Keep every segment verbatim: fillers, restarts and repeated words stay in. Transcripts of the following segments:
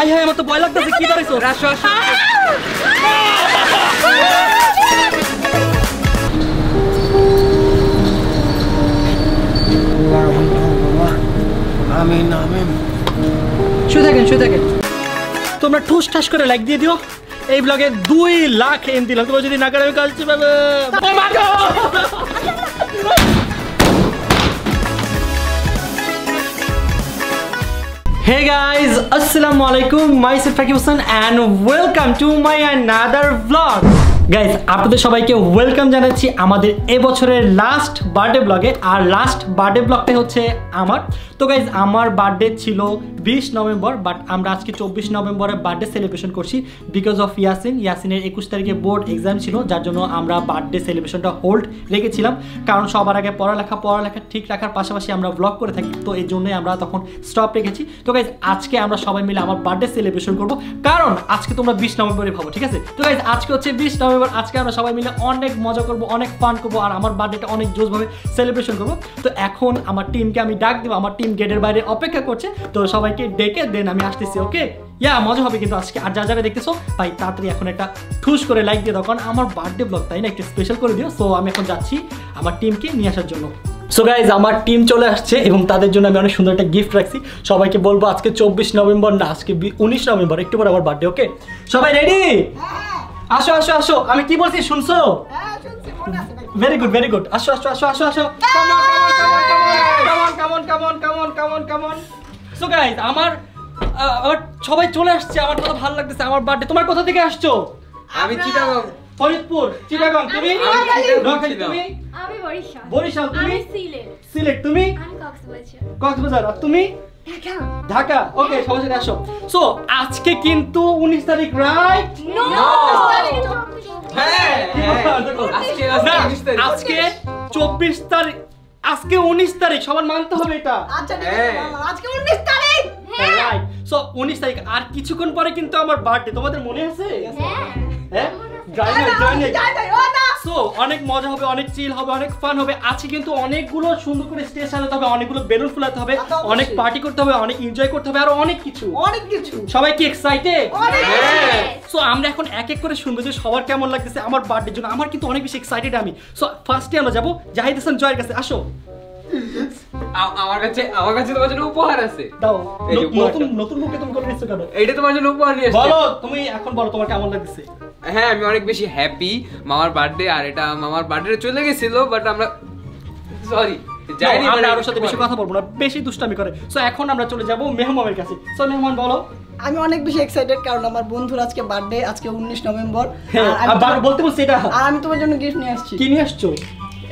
আয় হায় আমার তো ভয় লাগতেছে কি দাঁড়াইছো আসো আসো আমিন আমিন শুয়ে থাকেন শুয়ে থাকেন তোমরা ঠুস ঠাস করে লাইক দিয়ে দিও এই ব্লগে দুই লাখ এম দিলাম তোমরা যদি না করে আমি কাজ পাবো ও মা গো Hey guys, Assalamualaikum. Myself Rakib Hossain and welcome to my another vlog. Guys, আপনাদের সবাইকে ওয়েলকাম জানাচ্ছি আমাদের এবছরের লাস্ট বার্থডে ব্লগে আর লাস্ট বার্থডে ব্লগটা হচ্ছে আমার তো গাইজ আমার বার্থডে ছিল বিশ নভেম্বর বাট আমরা আজকে চব্বিশ নভেম্বরে বার্থডে সেলিব্রেশন করছি বিকজ অফ ইয়াসিন ইয়াসিনের একুশ তারিখে বোর্ড এক্সাম ছিল যার জন্য আমরা বার্থডে সেলিব্রেশনটা হোল্ড রেখেছিলাম কারণ সবার আগে পড়ালেখা পড়ালেখা ঠিক রাখার পাশাপাশি আমরা ব্লগ করে থাকি তো এই জন্যই আমরা তখন স্টপ রেখেছি তো গাইজ আজকে আমরা সবাই মিলে আমার বার্থডে সেলিব্রেশন করবো কারণ আজকে তোমরা বিশ নভেম্বরে ভাবো ঠিক আছে তো গাইজ আজকে হচ্ছে বিশ নভেম্বর আজকে আমরা সবাই মিলে অনেক মজা করবো অনেক ফান করবো আর আমার বার্থডেটা অনেক জোশভাবে সেলিব্রেশন করবো তো এখন আমার টিমকে আমি ডাক দেবো আমার টিম গেটের বাইরে অপেক্ষা করছে তো সবাইকে ডেকে দেন আমি আসতেছি ওকে ইয়া মজা হবে কিন্তু আজকে আর যা যারা দেখতেছো ভাই তাড়াতাড়ি এখন একটা ঠুস করে লাইক দিয়ে দাও কারণ আমার বার্থডে ব্লগ তাই না একটু স্পেশাল করে দিও সো আমি এখন যাচ্ছি আমার টিমকে নিয়ে আসার জন্য সো গাইজ আমার টিম চলে আসছে এবং তাদের জন্য আমি অনেক সুন্দর একটা গিফট রাখছি সবাইকে বলবো আজকে চব্বিশ নভেম্বর না আজকে উনিশ নভেম্বর একটু পরে আমার বার্থডে ওকে সবাই রেডি আসো আসো আসো আমি কি বলছি শুনছো ভেরি গুড ভেরি গুড আসো আসো আসো আসো আসো come on come on come on come on come on so guys আমার সবাই চলে আসছে আমার কত ভালো লাগতেছে আমার বার্থডে তোমার কোথা থেকে আসছো আমি চিটাগং ফরিদপুর চিটাগং তুমি নোয়াখালী তুমি আমি বরিশাল বরিশাল তুমি সিলেট সিলেট তুমি আমি কক্সবাজার কক্সবাজার আর তুমি ঢাকা ঢাকা ওকে সবাই চলে আসো সো আজকে কিন্তু উনিশ তারিখ রাইট নো হ্যাঁ আজকে আজকে চব্বিশ তারিখ আজকে উনিশ তারিখ সবার মানতে হবে এটা আচ্ছা আজকে উনিশ তারিখ রাইট সো উনিশ তারিখ আর কিছুক্ষণ পরে কিন্তু আমার বার্থডে তোমাদের মনে আছে হ্যাঁ হ্যাঁ সো অনেক মজা হবে অনেক চিল হবে অনেক ফান হবে আজকে কিন্তু অনেকগুলো সুন্দর করে স্টেজ সাজাতে হবে অনেকগুলো বেলুন ফুলাতে হবে অনেক পার্টি করতে হবে অনেক এনজয় করতে হবে আর অনেক কিছু অনেক কিছু সবাই কি এক্সাইটেড হ্যাঁ সো আমরা এখন এক এক করে শুনবো যে সবার কেমন লাগতেছে আমার বার্থডের জন্য আমার কিন্তু অনেক বেশি এক্সাইটেড আমি সো ফার্স্টে আমরা যাবো জাহিদ হাসান জয়ের কাছে আসো আমার কাছে আমার কাছে তোমার জন্য উপহার আছে দাও নতুন নতুন মুখে তুমি করে নিছো কেন এইটা তোমার জন্য উপহার নিয়ে এসেছি বলো তুমি এখন বলো তোমার কেমন লাগতেছে হ্যাঁ আমি অনেক বেশি হ্যাপি মামার বার্থডে আর এটা মামার বার্থডে চলে গেছিল বাট আমরা সরি জানি আমরা আর সাথে বেশি কথা বলবো না বেশি দুষ্টামি করে সো এখন আমরা চলে যাব মেহমানের কাছে সো মেহমান বলো আমি অনেক বেশি এক্সাইটেড কারণ আমার বন্ধুর আজকে বার্থডে আজকে উনিশ নভেম্বর আর বলতে বলছি এটা আর আমি তোমার জন্য গিফট নিয়ে আসছি কি নিয়ে আসছো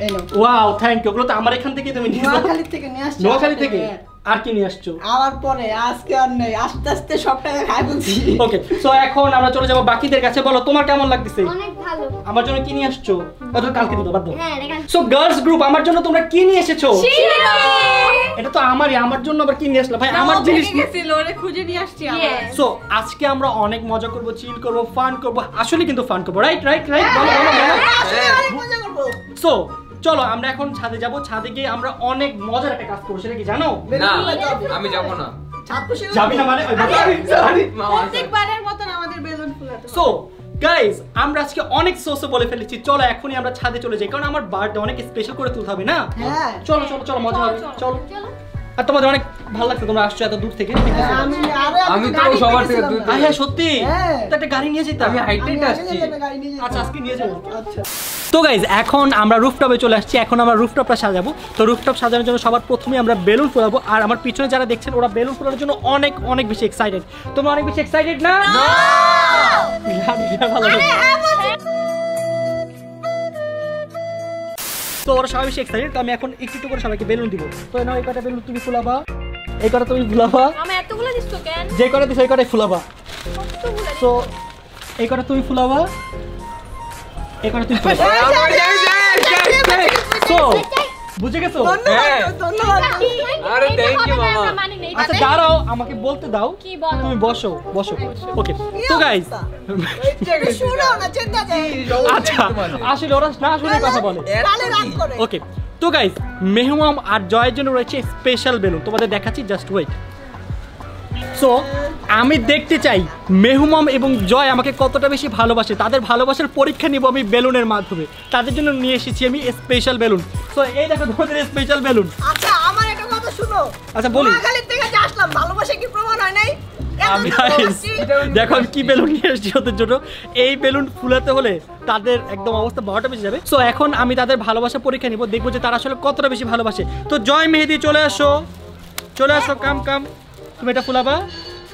এই নাও ওয়াও থ্যাঙ্ক ইউ তো আমার এখান থেকে তুমি নিয়ে আসছো নোয়াখালী থেকে নিয়ে আসছো নোয়াখালী থেকে আর কি নিয়ে আসছো আবার পরে আজকে আর নেই আস্তে আস্তে সব টাকা খাই বলছি ওকে সো এখন আমরা চলে যাব বাকিদের কাছে বলো তোমার কেমন লাগতেছে অনেক ভালো আমার জন্য কি নিয়ে আসছো কত কালকে দিও বাদ দাও হ্যাঁ সো গার্লস গ্রুপ আমার জন্য তোমরা কি নিয়ে এসেছো এটা তো আমারই আমার জন্য আবার কি নিয়ে আসলো ভাই আমার জিনিস ছিল ওরে খুঁজে নিয়ে আসছি আমরা সো আজকে আমরা অনেক মজা করব চিল করব ফান করব আসলে কিন্তু ফান করব রাইট রাইট রাইট বলো মজা করব সো চলো আমরা এখন ছাদে যাবো ছাদে গিয়ে আমরা অনেক মজার একটা কাজ করবো সেটা কি জানো না আমি যাবো না যাবি না মানে প্রত্যেকবারের মতন আমাদের বেলুন ফুলাতে সো গাইস আমরা আজকে অনেক সোসো বলে ফেলেছি চলো এখনই আমরা ছাদে চলে যাই কারণ আমার বার্থডে অনেক স্পেশাল করে তুলতে হবে না হ্যাঁ চলো চলো চলো মজা হবে চলো আর তোমাদের অনেক ভালো লাগছে তোমরা আসছো এত দূর থেকে আমি আরে আমি তো সবার থেকে দূর থেকে হ্যাঁ সত্যি একটা গাড়ি নিয়ে যেতাম আমি হাইটেট আসছি আচ্ছা আজকে নিয়ে যাব আচ্ছা তো গাইজ এখন আমরা রুফটপে চলে আসছি এখন আমরা রুফটপটা সাজাবো তো রুফটপ সাজানোর জন্য সবার প্রথমে আমরা বেলুন ফোলাবো আর আমার পিছনে যারা দেখছেন ওরা বেলুন ফোলানোর জন্য অনেক অনেক বেশি এক্সাইটেড তোমরা অনেক বেশি এক্সাইটেড না তো ওরা সবাই বেশি এক্সাইটেড তো আমি এখন একটু একটু করে সবাইকে বেলুন দিব তো না এই কটা বেলুন তুমি ফোলাবা এই কটা তুমি ফোলাবা আমি এতগুলো দিছো কেন যে কটা দিছো এই কটাই ফোলাবা তো এই কটা তুমি ফোলাবা এখন তুই তো বুঝে গেছো হ্যাঁ ধন্যবাদ আরে থ্যাঙ্ক ইউ মামা আচ্ছা দাঁড়াও আমাকে বলতে দাও কি বলো তুমি বসো বসো ওকে তো গাইস শুনো না চিন্তা নেই আচ্ছা আসলে ওরা না শুনে কথা বলে তাহলে রাগ করে ওকে তো গাইস মেহমান আর জয়ের জন্য রয়েছে স্পেশাল বেলুন তোমাদের দেখাচ্ছি জাস্ট ওয়েট সো আমি দেখতে চাই মেহুমাম এবং জয় আমাকে কতটা বেশি ভালোবাসে, তাদের ভালোবাসার পরীক্ষা নিব আমি বেলুনের মাধ্যমে। তাদের জন্য নিয়ে এসেছি আমি স্পেশাল বেলুন। সো এই দেখো তোমাদের স্পেশাল বেলুন। আচ্ছা আমার একটা কথা শুনো। আচ্ছা বলি, বাঙালি থেকে যা আসলাম ভালোবাসা কি প্রমাণ হয় নাই? দেখো আমি কি বেলুন নিয়ে এসেছি ওদের জন্য। এই বেলুন ফুলাতে হলে তাদের একদম অবস্থা বারোটা বেজে যাবে। সো এখন আমি তাদের ভালোবাসা পরীক্ষা নিব, দেখবো যে তারা আসলে কতটা বেশি ভালোবাসে। তো জয় মেহেদি চলে আসো, চলে আসো, কাম কাম। তুমি এটা ফুলাবা,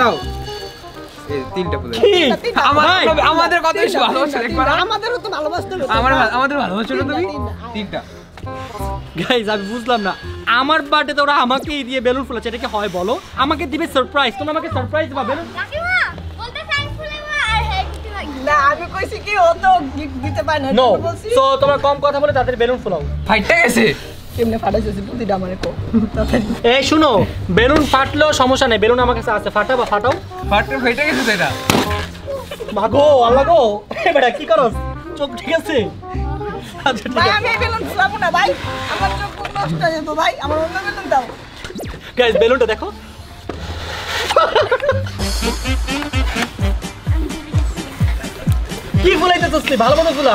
দাঁড়াও তিনটা ফুল আমাদের কত বেশি ভালোবাসো, আমাদেরও তো ভালোবাসতে হবে। আমাদের ভালোবাসো না তুমি তিনটা। গাইজ আমি বুঝলাম না, আমার বার্থডে তো ওরা আমাকেই দিয়ে বেলুন ফুলাচ্ছে, এটা কি হয় বলো? আমাকে দিবে সারপ্রাইজ, তোমরা আমাকে সারপ্রাইজ দিবা বেলুন। না আমি কইছি কি ও তো গিফট দিতে পারে না, বলছি তো তোমরা কম কথা বলে তাদের বেলুন ফুলাও। ফাইটটা গেছে কেমনে ফাটাইছিস বুদিটা আমারে কো। এই শুনো, বেলুন ফাটলো সমস্যা নেই, বেলুন আমার কাছে আছে, ফাটা বা ফাটাও। ফাটতে ফাইটটা গেছে তো এটা মাগো আল্লাহ গো। এ বেটা কি করছ? চোখ ঠিক আছে? বেলুনটা দেখো কি ফুলাইতে চাচ্ছি, ভালো মতো ফুলা।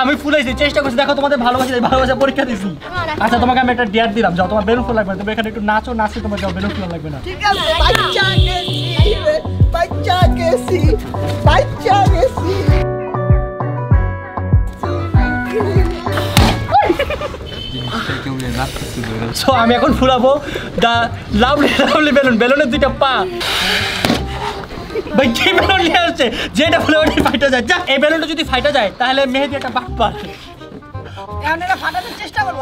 আমি ফুলাইছি, চেষ্টা করছি, দেখো তোমাদের ভালোবাসি, ভালোবাসা পরীক্ষা দিছি। আচ্ছা তোমাকে আমি একটা ডিয়ার দিলাম, যাও তোমার বেলুন ফুল লাগবে না, তুমি এখানে একটু নাচো, নাচি তোমার যাও, বেলুন ফুল লাগবে না। সো আমি এখন ফুলাবো দা লাভলি লাভলি বেলুন। বেলুনের দুইটা পা ভাই কি বেলুন নিয়ে আসছে, যেটা ফুলে ওটা ফাইটা যায়। যা এই বেলুনটা যদি ফাইটা যায় তাহলে মেহেদি একটা বাট পার। এখন এটা ফাটানোর চেষ্টা করব,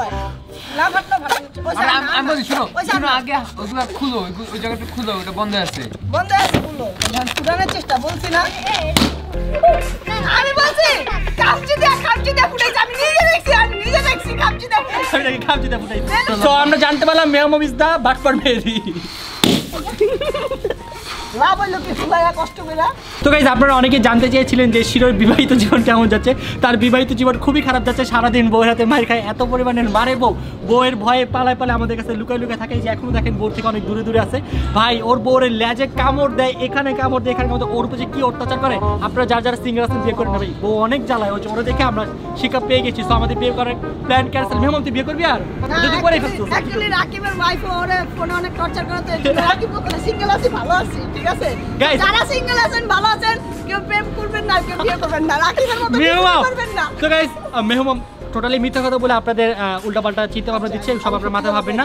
না ফাটলো ফাটা। আমি বলি শুনো শুনো, আগে ওগুলা খুলো, ওই জায়গাটা খুলো, ওটা বন্ধ আছে, বন্ধ আছে খুলো। আমি ফুটানোর চেষ্টা বলছি না, আমি বলছি কাপচি দে, কাপচি দে ফুটাই। আমি নিজে দেখছি, আমি নিজে দেখছি কাপচি দে ফুটাই, আমি কাপচি দে ফুটাই। সো আমরা জানতে পারলাম মেহমুদ ইসদা বাটপার মেহেদি। তো গাইজ আপনারা অনেকে জানতে চেয়েছিলেন যে শিরোর বিবাহিত জীবন কেমন যাচ্ছে। তার বিবাহিত জীবন খুবই খারাপ যাচ্ছে, সারাদিন বউয়ের হাতে মার খায়, এত পরিমাণের মারে বউ, বউয়ের ভয়ে পালায় পালায় আমাদের কাছে লুকায় লুকায় থাকে। যে এখনও দেখেন বউর থেকে অনেক দূরে দূরে আছে ভাই। ওর বউয়ের লেজে কামড় দেয়, এখানে কামড় দেয়, এখানে কামড়, ওর উপরে যে কী অত্যাচার করে। আপনারা যার যারা সিঙ্গেল আছেন বিয়ে করেন না ভাই, বউ অনেক জ্বালায় হচ্ছে। ওরা দেখে আমরা শিক্ষা পেয়ে গেছি। তো আমাদের বিয়ে করার প্ল্যান ক্যান্সেল। মেহমান তুই বিয়ে করবি? আর যদি করে ফেলতো রাকিবের ওয়াইফ ওরে ফোনে অনেক টর্চার করে। তো রাকিব বলে সিঙ্গেল আছি, ভালো আছি, ঠিক আছে। যারা সিঙ্গেল আছেন ভালো আছেন, কেউ প্রেম করবেন না, কেউ বিয়ে করবেন না, রাকিবের মতো বিয়ে করবেন না। তো গাইস মেহমান টোটালি মিথ্যা কথা বলে আপনাদের উল্টাপাল্টা চিন্তা ভাবনা দিচ্ছে, সব আপনারা মাথা ভাববেন না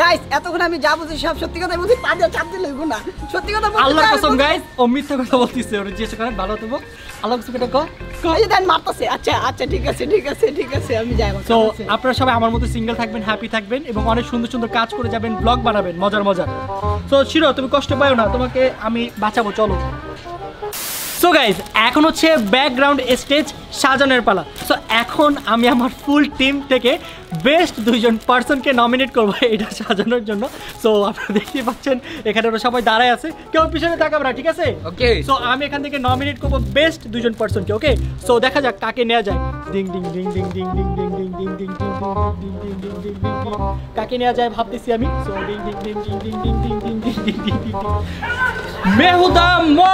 গাইস। এতক্ষণ আমি যা বুঝি সব সত্যি কথা বলছি, পাঁচ হাজার চাপ দিলে না সত্যি কথা বলছি। আল্লাহর কসম গাইস ও মিথ্যা কথা বলতিছে, ওর জিজ্ঞেস করেন ভালো হতো। আল্লাহর কসম এটা কও কই দেন মারতাছে। আচ্ছা আচ্ছা ঠিক আছে ঠিক আছে ঠিক আছে আমি যাই। সো আপনারা সবাই আমার মতো সিঙ্গেল থাকবেন, হ্যাপি থাকবেন এবং অনেক সুন্দর সুন্দর কাজ করে যাবেন, ব্লগ বানাবেন মজার মজার। সো শিরো তুমি কষ্ট পাও না, তোমাকে আমি বাঁচাবো, চলো। সো গাইজ এখন হচ্ছে ব্যাকগ্রাউন্ড স্টেজ সাজানোর পালা। সো এখন আমি আমার ফুল টিম থেকে বেস্ট দুইজন পার্সনকে নমিনেট করবো এটা সাজানোর জন্য। সো আপনারা দেখতে পাচ্ছেন এখানে ওরা সবাই দাঁড়ায় আছে, কেউ পিছনে তাকাবে না, ঠিক আছে? ওকে সো আমি এখান থেকে নমিনেট করবো বেস্ট দুইজন পার্সনকে। ওকে সো দেখা যাক কাকে নেওয়া যায়। Ding ding ding ding ding ding ding ding ding ding ding ding কাকে নেওয়া যায় ভাবতেছি আমি। So ding ding ding ding ding ding ding ding ding ding ding মেহুদা মা।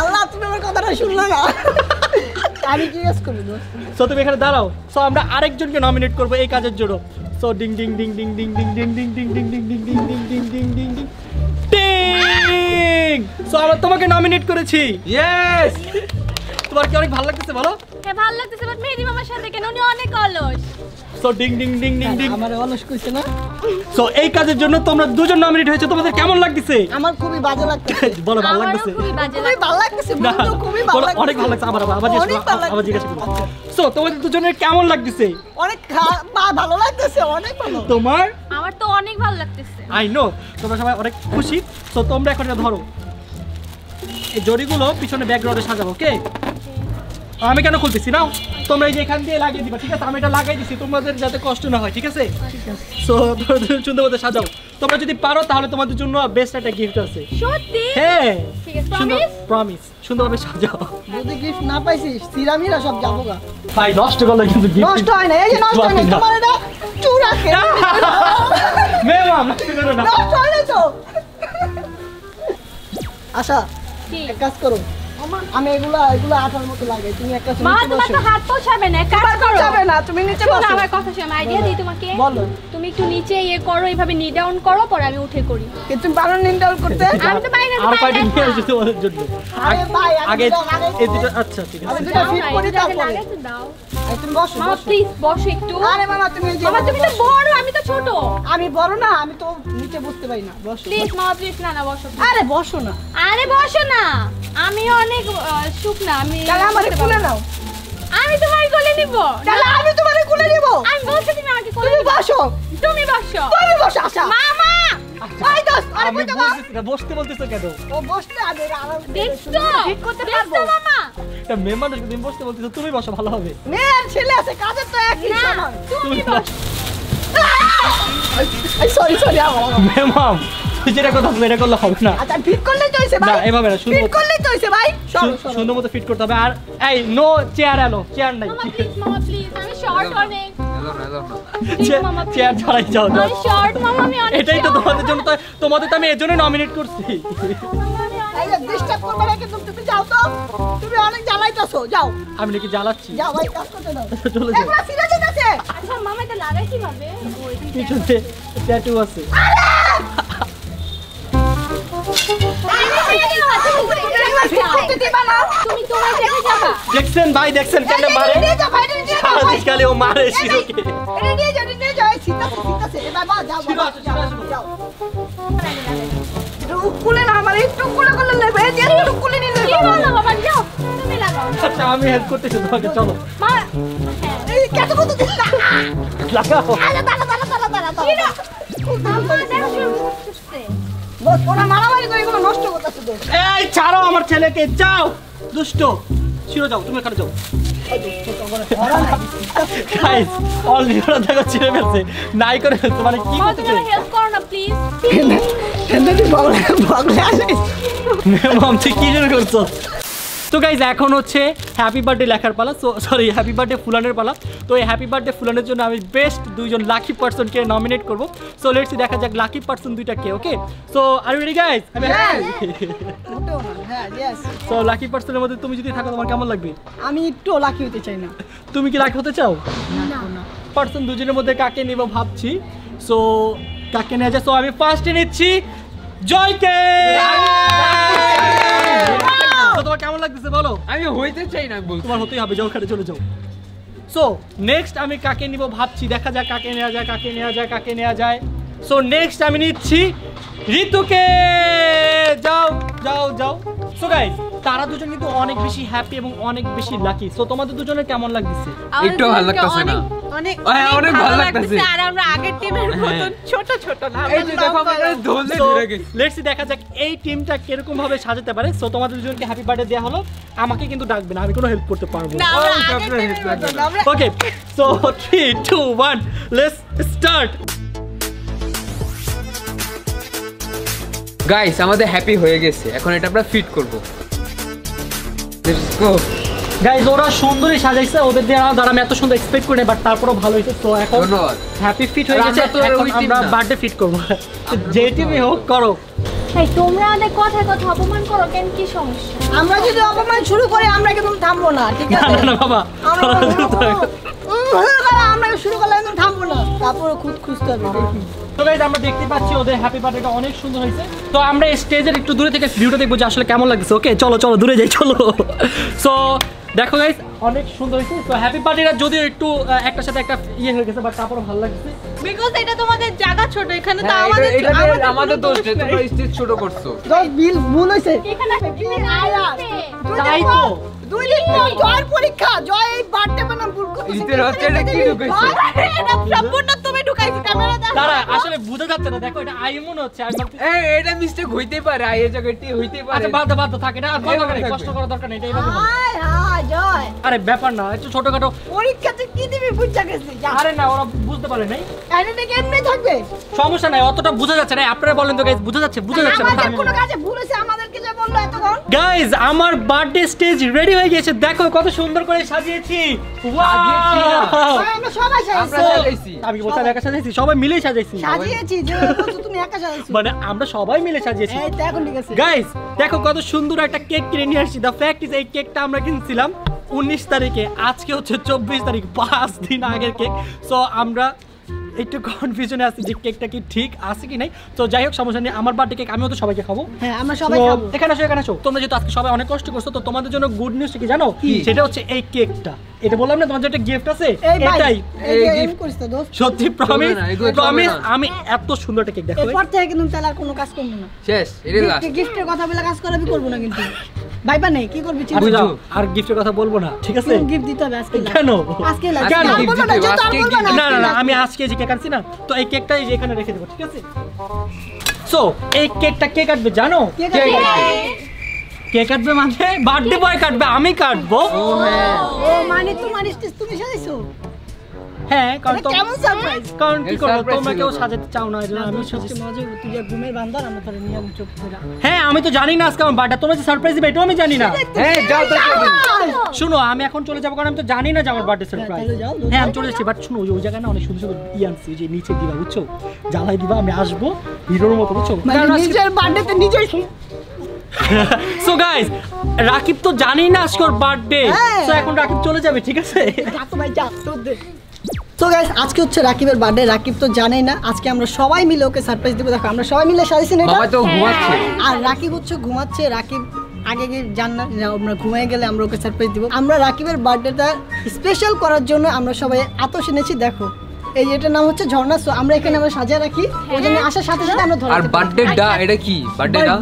আল্লাহ তুমি আমার কথাটা শুনলে না, আমি জিজ্ঞেস করি দোস। সো তুমি এখানে দাঁড়াও। সো আমরা আরেকজনকে নমিনেট করব এই কাজের জন্য। So ding ding ding ding ding ding ding ding ding ding ding ding ding ding ding ding ding ding. So so আমরা তোমাকে নমিনেট করেছি। ইয়েস, তোমার কি অনেক ভালো লাগতেছে? বলো। হ্যাঁ ভালো লাগতেছে, বাট মেহেদি মামার সাথে কেন? উনি অনেক অলস। So ding ding ding ding ding আমারে অলস কইছে না। সো এই কাজের জন্য তোমরা দুজন নমিনেট হয়েছে, তোমাদের কেমন লাগতেছে? আমার খুবই বাজে লাগতেছে। বলো ভালো লাগতেছে? খুবই বাজে লাগতেছে। ভালো লাগতেছে, বন্ধু খুবই ভালো লাগতেছে। অনেক ভালো লাগছে আমার। আবার আবার জিজ্ঞাসা করব। সো তোমাদের দুজনের কেমন লাগতেছে? অনেক ভালো লাগতেছে, অনেক ভালো। তোমার? আমার তো অনেক ভালো লাগতেছে। আই নো তোমরা সবাই অনেক খুশি। সো তোমরা এখন এটা ধরো, এই জড়িগুলো পিছনে ব্যাকগ্রাউন্ডে সাজাবো। ওকে, আমি কেন খুলতেছি না, তোমরা এই যে এখান দিয়ে লাগিয়ে দিবা। ঠিক আছে, আমি এটা লাগাই দিচ্ছি তোমাদের যাতে কষ্ট না হয়। ঠিক আছে, সো তোমরা সুন্দর মতো সাজাও। তোমরা যদি পারো তাহলে তোমাদের জন্য বেস্ট একটা গিফট আছে। সত্যি? হ্যাঁ, ঠিক আছে, প্রমিস প্রমিস সুন্দরভাবে সাজাও। যদি গিফট না পাইছিস সিরামিরা সব যাবোগা। ভাই নষ্ট করলে কিন্তু গিফট নষ্ট হয় না। এই যে নষ্ট হয় না, তোমার এটা চুরা খেয়ে মে মামা নষ্ট হয় না। তো আচ্ছা এক কাজ করো, আমি এগুলা এগুলা আঠার মতো লাগাই, তুমি একটা সুন্দর মা তোমার তো হাত পৌঁছাবে না। কাজ করো, যাবে না, তুমি নিচে বসো। আমার কথা শুনো, আইডিয়া দেই তোমাকে। বলো। তুমি একটু নিচে ইয়ে করো, এইভাবে নি ডাউন করো, পরে আমি উঠে করি। তুমি পারো নি ডাউন করতে? আমি তো পারি না। আর পারি না তোমাদের জন্য। আরে ভাই আগে এই দুটো। আচ্ছা ঠিক আছে, আমি দুটো ফিট করে দাও। লাগাইতে দাও। আই তুমি বসো বসো প্লিজ, বসো একটু। আরে মামা তুমি যে মামা তুমি তো বড়, আমি তো ছোট। আমি বড় না, আমি তো নিচে বসতে পারি না। বসো প্লিজ মামা, প্লিজ না না বসো। আরে বসো না, আরে বসো না। আমি অনেক শুকনা, আমি তাহলে আমারে কোলে নাও। আমি তোমারে কোলে নিব। তাহলে আমি তোমারে কোলে নিব। আমি বলছি তুমি আমাকে কোলে নিবে। বসো, তুমি বসো, তুমি বসো। আচ্ছা মামা ভাই দোস্ত, আরে বুঝতে না, বসতে বলতেছো কেন? ও বসতে আগে আরাম দেখছো, ঠিক করতে পারবো মামা। এটা মেম্বারকে তুমি বসতে বলতেছো, তুমি বসো ভালো হবে। মেয়ের ছেলে আছে, কাজের তো একই সমান। তুমি বসো। আই সরি সরি আমার মেম্বার যেটা কথা বলে এটা করলে হবে না। আচ্ছা ঠিক করলে তো হইছে ভাই। না এভাবে না, ঠিক করলে তো হইছে ভাই। সুন্দর মতো ফিট করতে হবে। আর এই নো চেয়ার এলো, চেয়ার নাই। মামা প্লিজ, মামা প্লিজ, আমি শর্ট অনেক। এলো না, এলো না। মামা চেয়ার ছড়াই যাও। আমি শর্ট মামা, আমি অনেক। এটাই তো তোমাদের জন্য, তো তোমাদের তো আমি এজন্য নমিনেট করছি। এই যে ডিসটর্ব করবে না কিন্তু, তুমি যাও তো, তুমি অনেক জ্বালাইতাছো, যাও। আমি নাকি জ্বালাচ্ছি? যাও ভাই, কাজ করতে দাও। চলে যাও। একবার সিধা যেতে আছে। আচ্ছা মামা এটা লাগাই কিভাবে? ওই পিছনে ট্যাটু আছে। দেখছেন ভাই, দেখছেন কেমনে মারে? আজকাল ও মারে শিরোকে। এটা নিয়ে যাও, নিয়ে যাও, সিধা সিধা সে বাবা যাও, যাও যাও। এটা উকুলে না, আমার একটু উকুলে করে নেবে। এই যে উকুলে নিয়ে নেবে। চলো বাবা যাও, তুমি লাগাও। আচ্ছা আমি হেল্প করতেছি তোমাকে, চলো। মা এই কত কত দিন লাগাও। আরে দাঁড়া দাঁড়া দাঁড়া দাঁড়া দাঁড়া। মামা দেখো শুনছে বস, ওরা মারামারি করে এগুলো নষ্ট করতেছে। দোস এই ছাড়ো আমার ছেলেকে, যাও দুষ্ট ছিড়ো, যাও তুমি কাটে যাও। গাইস অলরেডি ওরা দেখো ছিড়ে ফেলছে, নাই করে তোমারে কি করতে চাই? হেল্প করো না প্লিজ। এন্ডালি বগলে বগলে আসে মেমম, ঠিক কি জন্য করছো? তো গাইস এখন হচ্ছে হ্যাপি বার্থডে লেখার পালা, সরি হ্যাপি বার্থডে ফুলানের পালা। তো এই হ্যাপি বার্থডে ফুলানের জন্য আমি বেস্ট দুইজন লাকি পার্সনকে নমিনেট করব। সো লেটস সি দেখা যাক লাকি পার্সন দুইটা কে। Okay so are you ready guys? হ্যাঁ হ্যাঁ यस। সো লাকি পার্সনের মধ্যে তুমি যদি থাকো তোমার কেমন লাগবে? আমি একটু লাকি হতে চাই না। তুমি কি লাকি হতে চাও? না না। পার্সন দুজনের মধ্যে কাকে নিব ভাবছি। সো কাকে নেওয়া যায়? সো আমি ফার্স্টে নিচ্ছি জয়কে। তোমার কেমন লাগতেছে বলো? আমি হইতে চাই না বল। তোমার হতেই হবে, যাও কাটে চলে যাও। সো নেক্সট আমি কাকে নিব ভাবছি, দেখা যাক কাকে নেওয়া যায়, কাকে নেওয়া যায়, কাকে নেওয়া যায়। সো নেক্সট আমি নিচ্ছি ঋতুকে। যাও যাও যাও। সো গাইস তারা দুজন কিন্তু অনেক বেশি হ্যাপি এবং অনেক বেশি লাকি। সো তোমাদের দুজনের কেমন লাগতেছে? একটু ভালো লাগতেছে না? অনেক অনেক ভালো লাগতেছে। আর আমরা আগের টিমের মতন ছোট ছোট না, এই যে দেখো আমরা ধরে ধরে গেছি। লেটস সি দেখা যাক এই টিমটা কিরকম ভাবে সাজাতে পারে। সো তোমাদের দুজনকে হ্যাপি বার্থডে দেয়া হলো। আমাকে কিন্তু ডাকবে না, আমি কোনো হেল্প করতে পারবো না। Okay so three two one let's start. Guys আমাদের হ্যাপি হয়ে গেছে, এখন এটা আমরা ফিট করব। Let's go. গাইস ওরা সুন্দরই সাজাইছে, ওদের দিয়ে দ্বারা আমি এত সুন্দর এক্সপেক্ট করি না, বাট তারপরও ভালো হয়েছে। তো এখন হ্যাপি ফিট হয়ে গেছে, এখন আমরা বার্থডে ফিট করব। যেটিবি হোক করো। এই তোমরা আমাদের কথা কথা অপমান করো কেন, কি সমস্যা? আমরা যদি অপমান শুরু করি আমরা কিন্তু থামবো না। ঠিক আছে? না না বাবা, আমরা শুরু করলে আমরা থামবো না। তারপর খুদ খুঁজতে হবে। তো গাইস আমরা দেখতে পাচ্ছি ওদের হ্যাপি বার্থডেটা অনেক সুন্দর হয়েছে। তো আমরা স্টেজের একটু দূরে থেকে ভিউটা দেখবো যে আসলে কেমন লাগছে। ওকে চলো চলো দূরে যাই চলো। সো দেখো গাইস অনেক সুন্দর হয়েছে। তো হ্যাপি বার্থডেটা যদিও একটু একটার সাথে একটা ইয়ে হয়ে গেছে বাট তারপরে ভালো লাগছে বিকজ এটা তোমাদের জায়গা ছোট এখানে। তো আমাদের আমাদের দোষ যে তোমরা স্টেজ ছোট করছো। দোষ বিল ভুল হইছে এখানে বিল আয়া তাই তো দুই দিন পর জয়ের পরীক্ষা জয় এই বার্থডে বানাম ভুল করতেছে। এটা হচ্ছে এটা কি ঢুকাইছে এটা সম্পূর্ণ তুমি ঢুকাইছো ক্যামেরা দাঁড়া আসলে বুঝা যাচ্ছে না। দেখো এটা আই মন হচ্ছে আর এই এটা মিস্টেক হইতে পারে আই এর জায়গাটি হইতে পারে। আচ্ছা বাদ বাদ থাকে না আর কষ্ট করার দরকার নেই এটা এইভাবে হাই হাই জয় আরে ব্যাপার না একটু ছোটখাটো পরীক্ষাতে কি দিবি বুঝা গেছে। আরে না ওরা বুঝতে পারে নাই এনে কেমনে থাকবে সমস্যা নাই অতটা বুঝা যাচ্ছে না। আপনারা বলেন তো গাইস বুঝা যাচ্ছে বুঝা যাচ্ছে আমাদের কোনো কাজে ভুল হইছে আমাদেরকে যা বললো এতক্ষণ। গাইস আমার বার্থডে স্টেজ রেডি হয়ে গেছে দেখো কত সুন্দর করে সাজিয়েছি। ওয়াও আমরা সবাই সাজিয়েছি আমি বলতে একা সাজিয়েছি সবাই মিলে সাজিয়েছি সাজিয়েছি যে বলতো তুমি একা সাজিয়েছো মানে আমরা সবাই মিলে সাজিয়েছি। এই দেখো ঠিক আছে গাইস দেখো কত সুন্দর একটা কেক কিনে নিয়ে আসছি। দ্য ফ্যাক্ট ইজ এই কেকটা আমরা কিনেছিলাম উনিশ তারিখে আজকে হচ্ছে চব্বিশ তারিখ পাঁচ দিন আগের কেক। সো আমরা একটু কনফিউশনে আছি যে কেকটা কি ঠিক আছে কি নাই। তো যাই হোক সমস্যা নেই আমার বার্থডে কেক আমিও তো সবাইকে খাবো। হ্যাঁ আমরা সবাই খাবো এখানে আসো এখানে আসো। তোমরা যেহেতু আজকে সবাই অনেক কষ্ট করছো তো তোমাদের জন্য গুড নিউজ কি জানো সেটা হচ্ছে এই কেকটা এটা বললাম না তোমাদের একটা গিফট আছে এটাই এই গিফট করতে দোস্ত সত্যি প্রমিস প্রমিস আমি এত সুন্দর একটা কেক দেখো এরপর থেকে কিন্তু তাহলে আর কোনো কাজ করব না শেষ এটা লাস্ট গিফটের কথা বলে কাজ করাবি করব না কিন্তু ভাইবা নাই কি করবি চিন্তা করো আর গিফটের কথা বলবো না ঠিক আছে গিফট দিতে হবে আজকে কেন আজকে লাগে কেন বলবো না যত আর বলবো না না না আমি আজকে যে কেক আনছি না তো এই কেকটাই এখানে রেখে দেব ঠিক আছে। সো এই কেকটা কে কাটবে জানো কে কাটবে কে কাটবে মানে বার্থডে বয় কাটবে আমি কাটবো। ও হ্যাঁ ও মানে তোমার স্টেজ তুমি সাজাইছো হ্যাঁ কারণ তো কেমন সারপ্রাইজ কারণ কি করব তোমরা কেউ সাজাতে চাও না এজন্য আমি সত্যি মজা তুই যা ঘুমের বান্দা আমি তোরে নিয়ে আমি চুপ করে হ্যাঁ আমি তো জানি না আজকে আমার বার্থডে তোমরা যে সারপ্রাইজ দিবে এটা আমি জানি না। হ্যাঁ যাও তো শুনো আমি এখন চলে যাব কারণ আমি তো জানি না যে আমার বার্থডে সারপ্রাইজ। হ্যাঁ আমি চলে যাচ্ছি বাট শুনো ওই জায়গা না অনেক সুন্দর সুন্দর ই আনছি যে নিচে দিবা বুঝছো জ্বালাই দিবা আমি আসবো হিরোর মতো বুঝছো কারণ নিজের বার্থডেতে নিজেই। সো গাইস রাকিব তো জানি না আজকে ওর বার্থডে সো এখন রাকিব চলে যাবে ঠিক আছে। তো গাইস আজকে হচ্ছে রাকিবের বার্থডে রাকিব তো জানেই না আজকে আমরা সবাই মিলে ওকে সারপ্রাইজ দেব। দেখো আমরা সবাই মিলে সাজিয়েছি না বাবা তো ঘুমাচ্ছে আর রাকিব হচ্ছে ঘুমাচ্ছে রাকিব আগে গিয়ে জানা আমরা ঘুমিয়ে গেলে আমরা ওকে সারপ্রাইজ দেব। আমরা রাকিবের বার্থডেটা স্পেশাল করার জন্য আমরা সবাই আতশ এনেছি দেখো এই যেটা নাম হচ্ছে ঝর্ণা। সো আমরা এখানে আমরা সাজিয়ে রাখি ওই জন্য আসার সাথে সাথে আমরা ধরতে আর বার্থডে ডা এটা কি বার্থডে ডা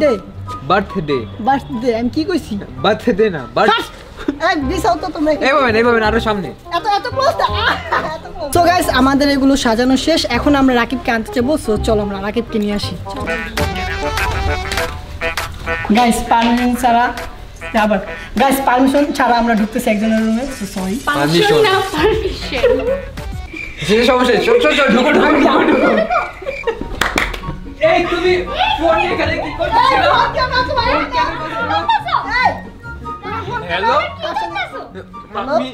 বার্থডে বার্থডে আমি কি কইছি বার্থডে না বাট এক বিশাও তো তোমরা এইভাবে এইভাবে আরো সামনে এত এত ক্লোজ না এত ক্লোজ। সো গাইস আমাদের এগুলো সাজানো শেষ এখন আমরা রাকিবকে আনতে যাব। সো চলো আমরা রাকিবকে নিয়ে আসি গাইস পারমিশন ছাড়া আবার গাইস পারমিশন ছাড়া আমরা ঢুকতেছি একজনের রুমে। সো সরি পারমিশন না পারমিশন যে সমস্যা চল চল চল ঢুকো ঢুকো এই তুমি ফোন নিয়ে গেলে কি করছিলা হ্যালো আমি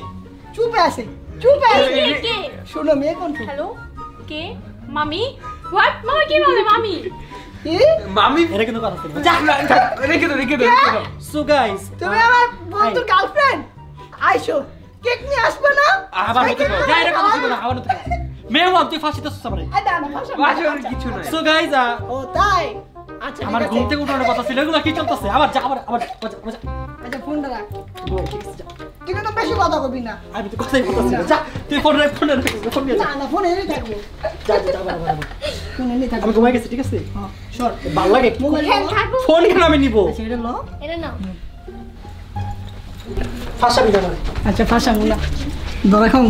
চুপ আছি চুপ আছি কে শুনো মে কোন হ্যালো কে মামি হোয়াট মামি কি বলে মামি কি মামি এর কেন কথা বলছিস রে কেন রে কেন। সো গাইস তুমি আমার বন্ধুর গার্লফ্রেন্ড আইছো কেক নিয়ে আসবে না আবার হতে পারে যাই রে কথা বল আবার হতে পারে মে ওয়াক তুই ফাঁসিতে সস পারে আদা না ফাঁসি আর কিছু না। সো গাইস ও তাই আচ্ছা আমার ঘুম থেকে উঠানোর কথা ছিল এগুলো কি চলতেছে আবার যা আবার আবার আচ্ছা ফোনটা রাখ তুই তো বেশি কথা কবি না আমি তো কথাই বলতেছি যা তুই ফোন রাখ ফোন রাখ ফোন না না ফোন এরই থাকবো যা যা আবার ফোন এরই থাকবো আমি ঘুমাই গেছি ঠিক আছে। হ্যাঁ শর্ট ভালো লাগে মোবাইল ফোন কেন আমি নিব আচ্ছা এটা নাও এটা নাও ফাঁসাবি না আচ্ছা ফাঁসাবো না ধরে খাও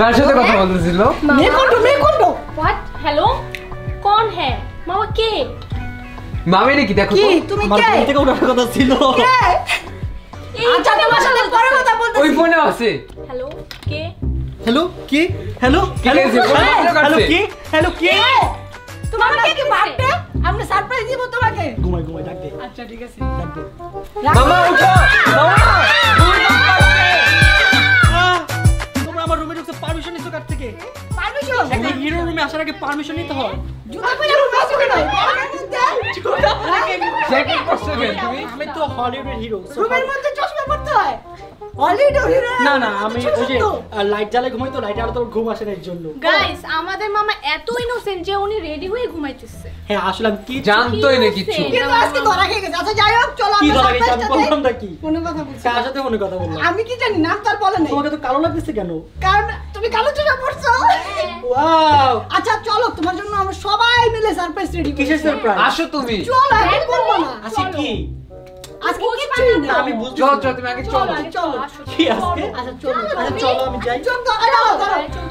কার সাথে কথা বলতেছিল মে কোন্ডো মে কোন্ডো হোয়াট হ্যালো কোন হ্যায় মামা কে মামি নাকি দেখো কি তুমি কে আমার থেকে ওনার কথা ছিল কে আচ্ছা তোমার সাথে পরে কথা বলতেছি ওই ফোনে আছে হ্যালো কে হ্যালো কি হ্যালো হ্যালো কি হ্যালো কে তোমার কে কি বার্থডে আমরা সারপ্রাইজ দিব তোমাকে ঘুমাই ঘুমাই ডাক দে আচ্ছা ঠিক আছে ডাক দে মামা উঠো মামা পারমিশন নিতে কার থেকে পারমিশন একটা হিরো রুমে আসার আগে পারমিশন নিতে হয় জুতা পরে রুমে আসো কেন পারমিশন দাও জুতা পরে কে চেক করছ কেন তুমি আমি তো হলিউডের হিরো রুমের মধ্যে চশমা পরতে হয় অলরেডি ওরে না না আমি ওই যে লাইট জ্বালে ঘুমাই তো লাইট আর তো ঘুম আসে না এর জন্য গাইস আমাদের মামা এত ইনোসেন্ট যে উনি রেডি হয়ে ঘুমাইতেছে হ্যাঁ আসলে আমি কি জানতোই না কিছু কিন্তু আজকে ধরা গিয়ে গেছে আচ্ছা যাই হোক চলো আমরা সাথে বললাম না কি কোন কথা বলছিস কার সাথে কোন কথা বললাম আমি কি জানি নাম তার বলে নাই তোমাকে তো কালো লাগতেছে কেন কারণ তুমি কালো চশমা পরছো ওয়াও আচ্ছা চলো তোমার জন্য আমরা সবাই মিলে সারপ্রাইজ রেডি কিসের সারপ্রাইজ আসো তুমি চলো আমি বলবো না আচ্ছা কি আজকে কি পারি না আমি বুঝছি চল চল তুমি আগে চল চল কি আজকে আচ্ছা চল আচ্ছা চল আমি যাই চল তো আরে ধরো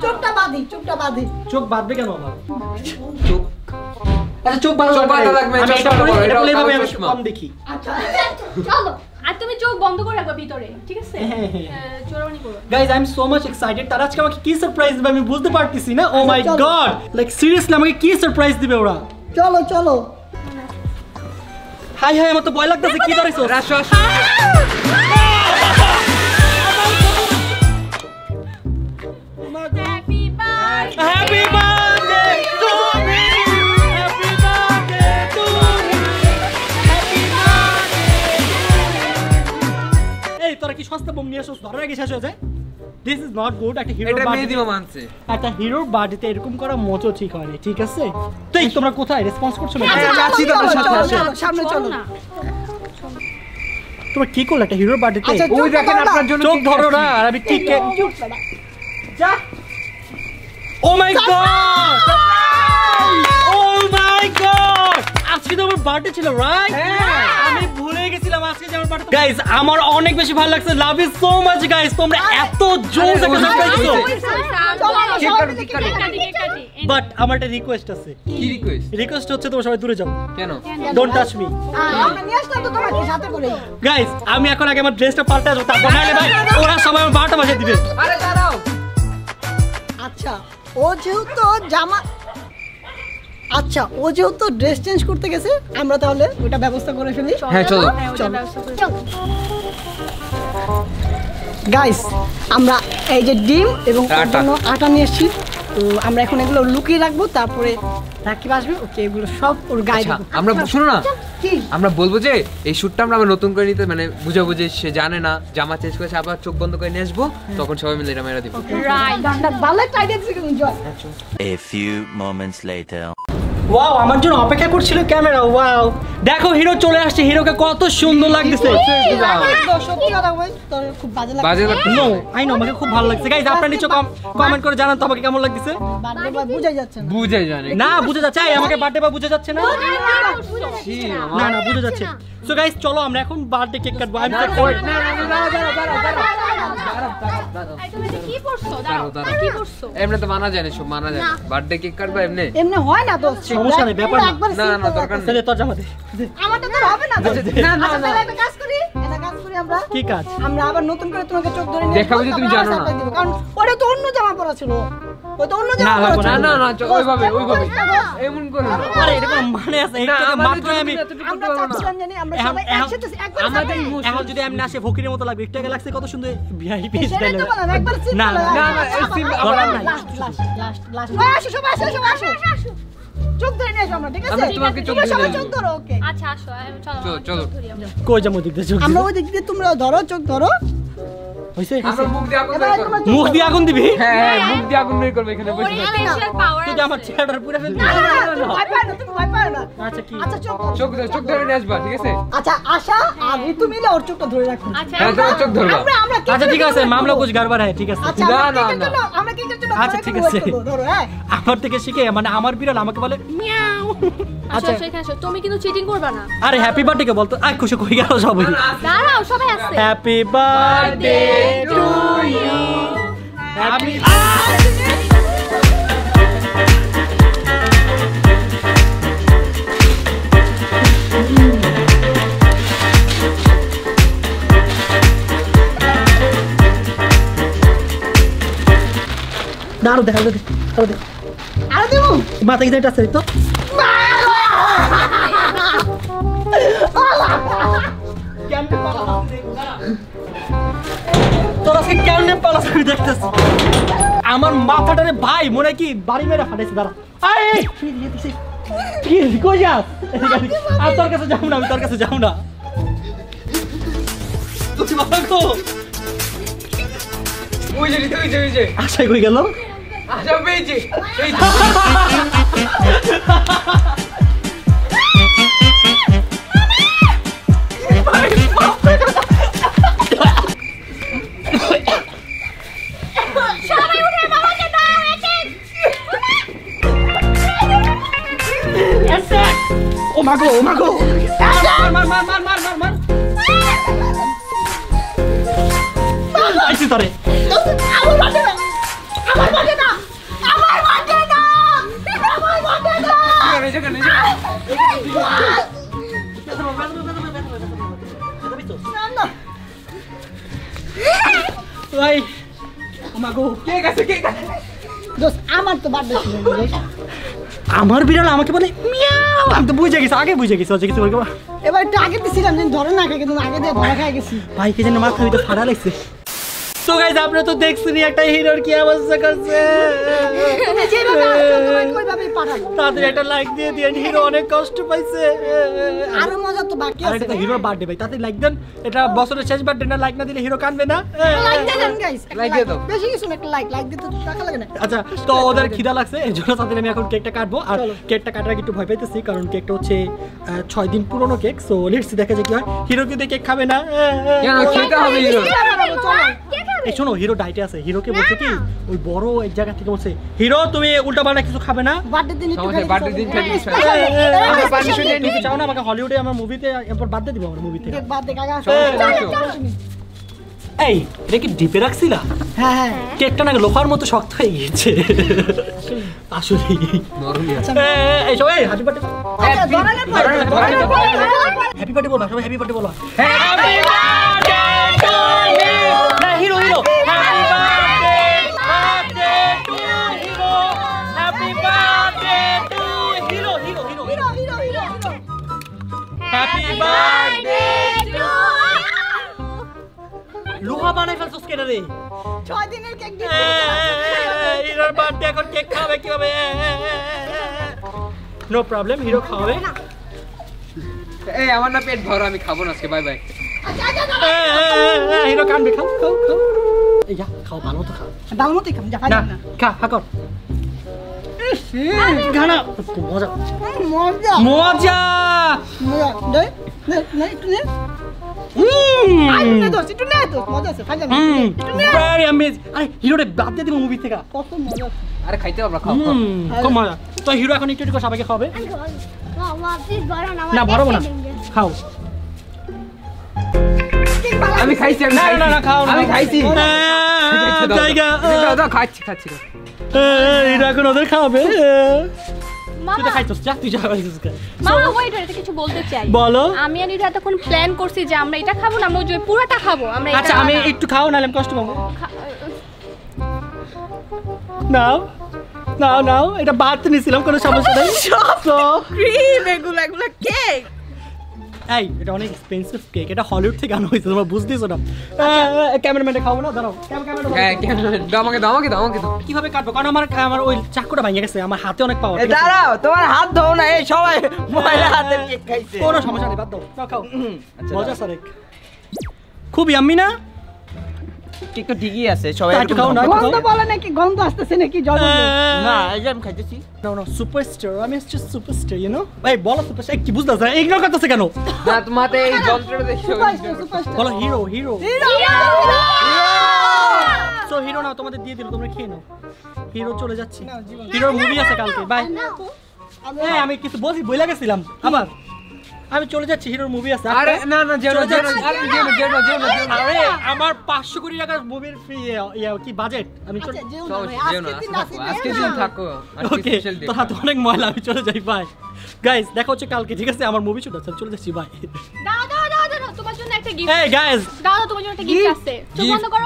চোখটা বাঁধি চোখটা বাঁধি চোখ বাঁধবে কেন বাবা চোখ আচ্ছা চোখ বাঁধো চোখ বাঁধা লাগবে চেষ্টা করো এটা এইভাবে আমি কম দেখি আচ্ছা চলো আর তুমি চোখ বন্ধ করে রাখো ভিতরে ঠিক আছে চোরানি করো guys I am so much excited তারা আজকে আমাকে কি সারপ্রাইজ দিবে আমি বুঝতে পারতেছি না oh my god like seriously আমাকে কি সারপ্রাইজ দিবে ওরা চলো চলো হাই হাই আমার তো ভয় লাগতেছে কি ধরেছো রাশো রাশো happy birthday happy birthday to me happy birthday to me happy birthday এই তোরা কি সস্তা বম নিয়ে আসছস ধরে কি শেষ হয়ে যায় দিস ইজ নট গুড একটা হিরো বার্থডে এটা মেহেদি মামা আনছে একটা হিরো বার্থডেতে এরকম করা মজা ঠিক হয় না ঠিক আছে তাই তোমরা কোথায় রেসপন্স করছো না আমি আছি তোমার সাথে সামনে চলো না তোমরা কি করলে একটা হিরো বার্থডেতে ওই দেখেন আপনার জন্য চোখ ধরো না আর আমি ঠিক কিউট লাগা যা ও my god O my god আজকে তো আমার বার্থডে ছিল রাইট আমি ভুলে গেছিলাম আজকে যে আমার বার্থডে গাইস আমার অনেক বেশি ভালো লাগছে love you so much guys তোমরা এত জোস একটা সারপ্রাইজ দিছো ঠিক করে ঠিক করে বাট আমার একটা রিকোয়েস্ট আছে কি রিকোয়েস্ট রিকোয়েস্ট হচ্ছে তোমরা সবাই দূরে যাও কেন ডোন্ট টাচ মি আমি নিয়ে আসলাম তো তোমাকে সাথে করে গাইস আমি এখন আগে আমার ড্রেসটা পাল্টে আসব তা বানাইলে ভাই ওরা সবাই আমার বারোটা বাজে দিবে আরে দাঁড়াও আচ্ছা ও যেহেতু জামা আচ্ছা ও যেহেতু ড্রেস চেঞ্জ করতে গেছে আমরা তাহলে ওটা ব্যবস্থা করে ফেলি হ্যাঁ চলো চলো গাইস আমরা এই যে ডিম এবং আটা নিয়ে এসেছি তো আমরা এখন এগুলো লুকিয়ে রাখবো তারপরে রাকিব আসবে ওকে এগুলো সব ওর গায়ে দেব আমরা শুনো না আমরা বলবো যে এই শুটটা আমরা নতুন করে নিতে মানে বুঝা বুঝে সে জানে না জামা চেঞ্জ করে আবার চোখ বন্ধ করে নিয়ে আসবো তখন সবাই মিলে এটা মেরা দেব রাইট দন্ডা ভালো টাইডিয়ে দিছি enjoy a few moments later wow আমার জন্য অপেক্ষা করছিল ক্যামেরা ওয়াও দেখো হিরো চলে আসছে হিরোকে কত সুন্দর লাগতেছে সত্যি কথা বল তোর খুব বাজে লাগছে নো আই নো আমাকে খুব ভালো লাগছে गाइस আপনারা নিচে কমেন্ট করে জানান তো আমাকে কেমন লাগতেছে বার্থডে বয় বুঝা যাচ্ছে না বুঝা যায় না না বুঝা যাচ্ছে আমাকে বার্থডে বয় বুঝা যাচ্ছে না না না বুঝা যাচ্ছে সো गाइस চলো আমরা এখন বার্থডে কেক কাটবো আই এম চেক করি না না না দাঁড়াও দাঁড়াও আই তুমি কি করছো দাঁড়াও কি করছো এমনে তো মানা যায় না সব মানা যায় বার্থডে কেক কাটবা এমনে এমনে হয় না দোস্ত সমস্যা নেই ব্যাপার না না না দরকার নেই চলে তোর জামা দে আমারটা তো হবে না না না না একটা কাজ করি একটা কাজ করি আমরা কি কাজ আমরা আবার নতুন করে তোমাকে চোখ ধরে নিয়ে দেখাবো যে তুমি জানো না কারণ ওটা তো অন্য জামা পরা ছিল ও তো অন্য জামা পরা না না না ওইভাবে ওইভাবে এমন করে আরে এটা মানে আছে এটা মাত্র আমি আমরা চাচ্ছিলাম জানি আমরা সবাই একসাথে একবার আমাদের এখন যদি আমি না আসে ফকিরের মতো লাগবে একটাকে লাগছে কত সুন্দর ভিআইপি স্টাইল না না না এই সিম আমরা না লাস্ট লাস্ট লাস্ট আসো সবাই আসো সবাই আসো চোখ ধরে নিয়ে আমরা ঠিক আছে তোমাকে চোখ ধরে চোখ ধরো ওকে আচ্ছা আসো চলো চলো কই যাবো দিকতে চোখ আমরা ওই দিকতে তোমরা ধরো চোখ ধরো হইছে আমরা মুখ দিয়ে আগুন বের করব মুখ দিয়ে আগুন দিবি হ্যাঁ হ্যাঁ মুখ দিয়ে আগুন বের করব এখানে বসে তুই আমার চেহারাটা পুরো ফেল না না না ভাই পার না তুমি ভাই পার না আচ্ছা কি আচ্ছা চোখ চোখ ধরে চোখ ধরে নিয়ে আসবা ঠিক আছে আচ্ছা আশা আমি তুমি মিলে ওর চোখটা ধরে রাখো আচ্ছা হ্যাঁ চোখ ধরবা আমরা আমরা আচ্ছা ঠিক আছে মামলা কিছু গড়বড় হয় ঠিক আছে না না না আমরা কি করতে আচ্ছা ঠিক আছে ধরো হ্যাঁ আমার থেকে শিখে মানে আমার বিড়াল আমাকে বলে মিয়াও আচ্ছা সেখানে এসো তুমি কিন্তু চিটিং করবে না আরে হ্যাপি বার্থডে কে বলতো আই খুশি কই গেল সবাই দাঁড়াও সবাই আছে happy birthday to you happy daro dekha dekha daro dekha aro debo mata ki deta sari to camp pe pa তোর আজকে কেমনে পালাস আমি দেখতেছি আমার মাথাটা রে ভাই মনে কি বাড়ি মেরে ফাটাইছে দাঁড়া এই কি কই যা আর তোর কাছে যাও না আমি তোর কাছে যাও না আশাই কই গেল আশা পেয়েছি Oh my god, oh my god! Mar, mar, mar, mar, mar, mar! I see sorry. Amar bande na, amar bande na, amar bande na, amar bande na. Nice, nice, nice. No, no. Why? Oh my god! Kya kaise kya? Just amar to bande na. Amar bhi na, amar ke bande. I'm the booze, I can booze. So, if I target the city and then Dora, I can get the black. I can see. I can mark with the paralysis. So, guys, after the next react, I hear her. I was like, I like the end hero on a cost to myself. I don't know the back. I like the hero bad debate. I like them. It has boss of the chest, but then I like nothing. Hero can't win. I like them, guys. Like the like, like the Taka. So, other Kidalax, and Jonathan, I could take a cardboard or get a cataracty to Pipet, the sick or cake to Che, Choidin Purono cake. So, let's see the Kaka. Hero get the cake Kavena. এই শোনো hero ডায়েটে আছে হিরোকে বলছে কি ওই বড় এক জায়গা থেকে বলছে হিরো তুমি উল্টাপাল্টা কিছু খাবে না বার্থডে দিন একটু খাবে বার্থডে দিন আমি পারমিশন নিয়ে নিতে চাও না আমাকে হলিউডে আমার মুভিতে এরপর বাদ দিয়ে দিব আমার মুভিতে বাদ দে কাকা এই এটা কি ডিপে রাখছিলা হ্যাঁ হ্যাঁ কেকটা না লোহার মতো শক্ত হয়ে গিয়েছে আসলে নরমালি আচ্ছা এই সবাই হ্যাপি বার্থডে হ্যাপি বার্থডে বলো সবাই হ্যাপি বার্থডে বলো happy birthday to you Hero, hero. Happy birthday, birthday to hero. Happy birthday to hero, hero, hero, hero, hero, hero. Happy birthday to. Luha banana falso skater re. Chhod diner cake di. Hero birthday kon cake khave ki babe. No problem, hero khave. Hey, amar na pet bhora ami khabo na aske bye bye. Hero can't be come, come, come. Yeah, come on, come. Down, come, come. Nah, come, come. Ghana. Moja. Moja. Moja. Moja. No, no, no. Hmm. I don't know. It's too late. Moja, sir. Fine. Hmm. Very amazing. I hero de baat de movie theka. Koto moja. Arey khai the abra khao. Hmm. Come moja. So hero ekhon ekটু ekটু সবাইকে খাবে? Wow, wow. Please borrow na. Na borrow na. Khao. আমি খাইছি না না না খাও না আমি খাইছি না জায়গা দাও দাও খাচ্ছি খাচ্ছি এই রাখো ওদের খাবে তুই তো খাইছস যা তুই যা খাইছস মামা ওয়েট এটা কিছু বলতে চাই বলো আমি আর এটা তখন প্ল্যান করছি যে আমরা এটা খাবো না আমরা জয় পুরোটা খাবো আমরা এটা আচ্ছা আমি একটু খাও নালে আমি কষ্ট পাবো নাও নাও নাও এটা বাদ নিছিলাম কোনো সমস্যা নাই তো ক্রিম এগুলো এগুলো cake Hey, it's an expensive cake. It's a Hollywood thing. I'm going to boost this. Cameraman, I'm going to eat it. Cameraman, cameraman. Dama, dama, dama. What do you cut? Because our camera oil chakku da bhenge geche. Amar hate onek power. Dara, tomar hath dhou na. Ei shobai moila hater cake khaise. Kono somoshya nei, bad dao. Na khao. Moja sare. Khub yummy na? Cake to digi ache. Shobai ekটু khao na. Gondo bole naki gondo asteche naki jol gondo. Na, ei je ami khaitechi. No no superstar I mean it's just superstar you know bhai bolo superstar ek ki bujhdas na ignore korteche keno na tomate ei jontor dekho superstar bolo hero hero hero so hero na tomate diye dilo tumra kheye nao hero chole jacchi na hero movie ache kalke bye ei ami kichu bolchi boila gechilam abar আমি চলে যাচ্ছি হিরোর movie আছে আরে না না zero zero আরে zero zero zero আরে আমার পাঁচশো কোটি টাকার মুভির ফ্রি ইয়া কি বাজেট আমি চলে আজকে দিন থাকো আজকে স্পেশাল ডে তো অনেক ময়লা আমি চলে যাই বাই গাইস দেখা হচ্ছে কালকে ঠিক আছে আমার মুভি শুট আছে চলে যাচ্ছি বাই দাও দাও দাও দাও তোমার জন্য একটা গিফট এই গাইস দাও দাও তোমার জন্য একটা গিফট আছে চোখ বন্ধ করো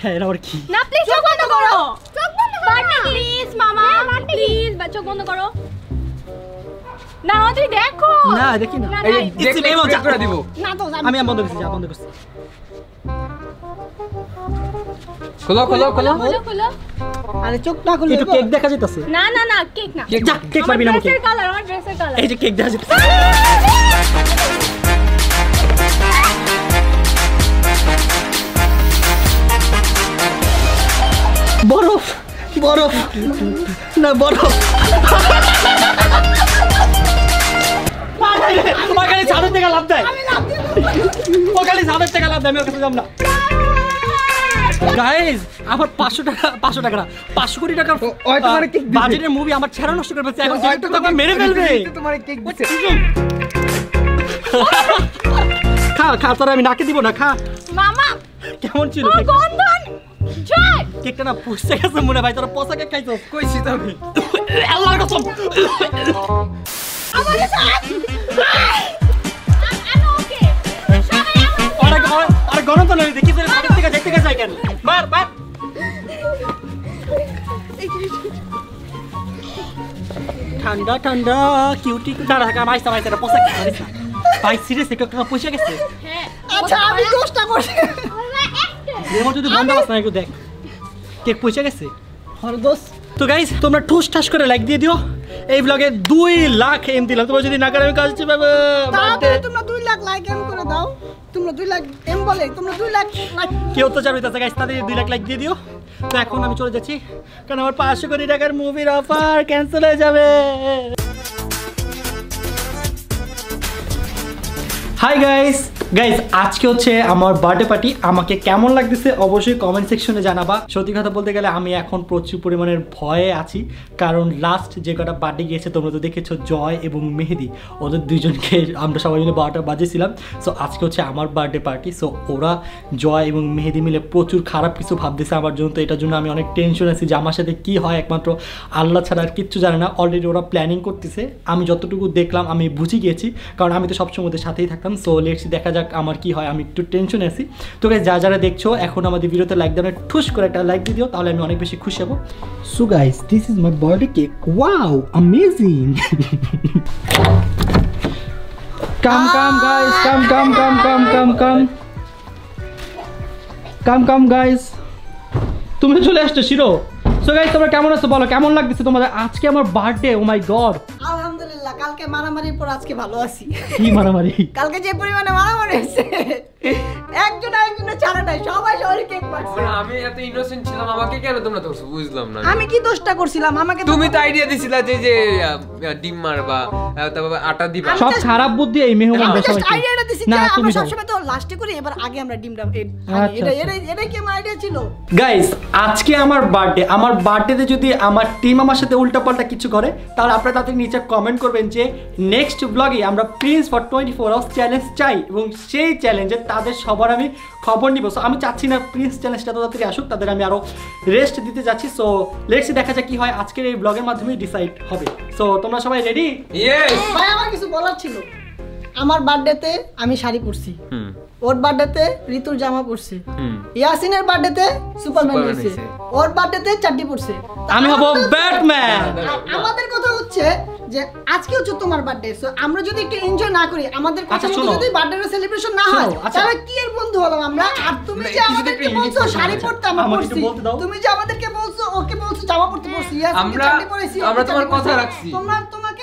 হ্যাঁ এর আবার কি না প্লিজ চোখ বন্ধ করো চোখ বন্ধ করো প্লিজ মামা প্লিজ চোখ বন্ধ করো না তুই দেখো না দেখি না এই দেখলে আমি চেক করে দেব না তো আমি বন্ধ করছি যা বন্ধ করছি খোলো খোলো খোলো খোলো আরে চোখটা খোলো একটু কেক দেখা যাচ্ছে না না না কেক না যা কেক পারবি না কেক কালার আমার ড্রেসের কালার এই যে কেক দেখা যাচ্ছে বরফ বরফ না বরফ ওখানে ছাদের থেকে লাফ দেয় ওখানে ছাদের থেকে লাফ দেয় আমি ওখানে যাব না গাইস আমার পাঁচশো টাকা পাঁচশো টাকা না পাঁচশো কোটি টাকার বাজেটের মুভি আমার ছেড়া নষ্ট করে ফেলছে এখন টাকা মেরে ফেলবে তোমার কেক দিচ্ছে খা খা তোরা আমি নাকে দিব না খা মামা কেমন ছিল Joy! Kek na pusa ka sa muna bhai tora posa ke khaito koi sita bhi Allah ka sab Amare sath I'm okay Are are are gono to nahi dekhi tere sath theka dekhte ka jaiken mar mar Thanda thanda cutie ko dara ka bhai sabai tora posa ke bhai seriously kek na pusa ke se Acha ami dosta korchi এমন যদি বন্ধ অবস্থা নাই কো দেখ cake পৌঁছে গেছে আর দোস্ত তো গাইস তোমরা ঠুস ঠাস করে লাইক দিয়ে দিও এই ব্লগে দুই লাখ এম দিলাম তোমরা যদি না করে আমি কাজছি বাবা তাহলে তোমরা দুই লাখ লাইক এম করে দাও তোমরা দুই লাখ এম বলে তোমরা দুই লাখ কেউ তো জানি তাতে গাইস তাতে দুই লাখ লাইক দিয়ে দিও তো এখন আমি চলে যাচ্ছি কারণ আমার পাঁচশো কোটি টাকার মুভির অফার ক্যান্সেল হয়ে যাবে হাই গাইস গাইস আজকে হচ্ছে আমার বার্থডে পার্টি আমাকে কেমন লাগতেছে অবশ্যই কমেন্ট সেকশনে জানাবা সত্যি কথা বলতে গেলে আমি এখন প্রচুর পরিমাণের ভয়ে আছি কারণ লাস্ট যে কটা বার্থডে গিয়েছে তোমরা তো দেখেছো জয় এবং মেহেদি ওদের দুইজনকে আমরা সবাই মিলে বারোটা বাজিয়েছিলাম সো আজকে হচ্ছে আমার বার্থডে পার্টি সো ওরা জয় এবং মেহেদি মিলে প্রচুর খারাপ কিছু ভাবতেছে আমার জন্য তো এটার জন্য আমি অনেক টেনশন আছি যে আমার সাথে কী হয় একমাত্র আল্লাহ ছাড়া আর কিচ্ছু জানে না অলরেডি ওরা প্ল্যানিং করতেছে আমি যতটুকু দেখলাম আমি বুঝে গিয়েছি কারণ আমি তো সবসময় ওদের সাথেই থাকতাম সো লেটস দেখা যাক আমার কি হয় আমি একটু টেনশন আছি তো গাইস যা যারা দেখছো এখন আমাদের ভিডিওতে লাইক দাও না ঠুস করে একটা লাইক দিয়ে দিও তাহলে আমি অনেক বেশি খুশি হব so guys this is my birthday cake wow amazing come come guys come come come come come come come come guys তুমি চলে আসছো শিরো সো গাইস তোমরা কেমন আছো বলো কেমন লাগছে তোমাদের আজকে আমার বার্থডে ও মাই গড আলহামদুলিল্লাহ কালকে মারামারির পর আজকে ভালো আছি কি মারামারি কালকে যে পরিমাণে মারামারি হয়েছে একজন আরেকজনের চালাটাই সবাই সবাই কেক পাচ্ছে মানে আমি এত ইনোসেন্ট ছিলাম আমাকে কেন তোমরা ধরছো বুঝলাম না আমি কি দোষটা করছিলাম আমাকে তুমি তো আইডিয়া দিছিলা যে যে ডিম মারবা তারপর আটা দিবা সব খারাপ বুদ্ধি এই মেহমান দেশে আইডিয়াটা দিছি না তুমি সব সময় তো লাস্টে করি এবার আগে আমরা ডিমটা এটা এটা এটা কি আইডিয়া ছিল গাইস আজকে আমার বার্থডে আমার বার্থডেতে যদি আমার টিম আমার সাথে উল্টাপাল্টা কিছু করে তাহলে আপনারা তাদের নিচে কমেন্ট করবেন যে নেক্সট ব্লগে আমরা please for twenty four hours challenge চাই এবং সেই চ্যালেঞ্জে তাদের সবার আমি খবর নিব সো আমি চাচ্ছি না প্লিজ চ্যালেঞ্জটা তাড়াতাড়ি আসুক তাদের আমি আরও রেস্ট দিতে যাচ্ছি সো লেটস দেখা যাক কি হয় আজকের এই ব্লগের মাধ্যমে ডিসাইড হবে সো তোমরা সবাই রেডি ইয়েস ভাই আমার কিছু বলার ছিল আমার বার্থডেতে আমি শাড়ি পরছি হুম ওর বার্থডেতে ঋতুর জামা পরছে হুম ইয়াসিনের বার্থডেতে সুপারম্যান হইছে ওর বার্থডেতে চাটি পরছে আমি হব ব্যাটম্যান আমাদের কথা হচ্ছে যে আজকে হচ্ছে তোমার বার্থডে সো আমরা যদি একটু এনজয় না করি আমাদের কথা যদি বার্থডে সেলিব্রেশন না হয় তাহলে কি এর বন্ধু হলাম আমরা আর তুমি যে আমাদেরকে বলছো শাড়ি পরতে আমরা পরছি তুমি যে আমাদেরকে বলছো ওকে বলছো জামা পরতে পরছি ইয়াসিন চাটি পরেছি আমরা তোমার কথা রাখছি তোমরা তোমাকে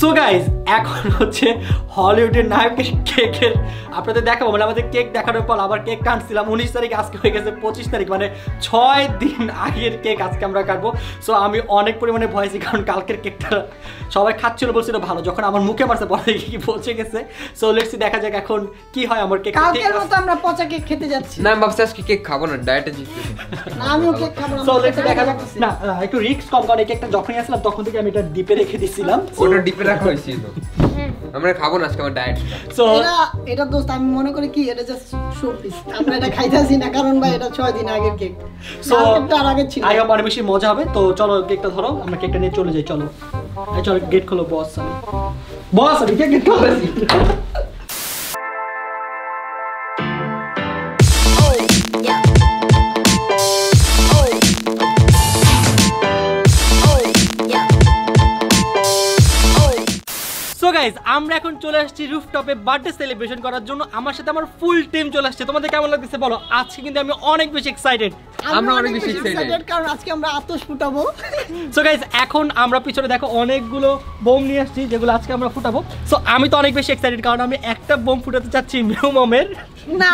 সো গাইস এখন হচ্ছে হলিউডের নায়কের কেকের আপনাদের দেখাবো মানে আমাদের কেক দেখানোর পর আবার কেক কাটছিলাম উনিশ তারিখ আজকে হয়ে গেছে পঁচিশ তারিখ মানে ছয় দিন আগের কেক আজকে আমরা কাটবো সো আমি অনেক পরিমাণে ভয় আছি কারণ কালকের কেকটা সবাই খাচ্ছিল বলছিল ভালো যখন আমার মুখে মারছে পরে কি পচে গেছে সো লেটস দেখা যাক এখন কি হয় আমার কেক কালকের মতো আমরা পচা কেক খেতে যাচ্ছি না ভাবছি আজকে কেক খাবো না ডায়েটে জিতছি না আমিও কেক খাবো না সো লেটস দেখা যাক না একটু রিস্ক কম করে কেকটা যখনই আসলাম তখন থেকে আমি এটা ডিপে রেখে দিয়েছিলাম ওটা ডিপে রাখা হয়েছিল আমরা খাবো না আজকে আমার ডায়েট সো এটা এটা দোস্ত আমি মনে করি কি এটা জাস্ট শো পিস আমরা এটা খাইতাছি না কারণ ভাই এটা ছয় দিন আগের কেক সো তার আগে ছিল আই হোপ অনেক বেশি মজা হবে তো চলো কেকটা ধরো আমরা কেকটা নিয়ে চলে যাই চলো আই চলো গেট খোলো বস আমি বস আমি কেক গেট খুলছি Oh গাইজ আমরা এখন চলে আসছি রুফটপে বার্থডে সেলিব্রেশন করার জন্য। আমার সাথে আমার ফুল টিম চলে আসছে। তোমাদের কেমন লাগছে বলো? আজকে কিন্তু আমি অনেক বেশি এক্সাইটেড। আমরা অনেক বেশি এক্সাইটেড কারণ আজকে আমরা আতশ ফুটাবো। সো গাইজ এখন আমরা পিছনে দেখো অনেকগুলো বোম নিয়ে আসছি যেগুলো আজকে আমরা ফুটাবো। সো আমি তো অনেক বেশি এক্সাইটেড কারণ আমি একটা বোম ফুটাতে চাচ্ছি মিউ মমের। না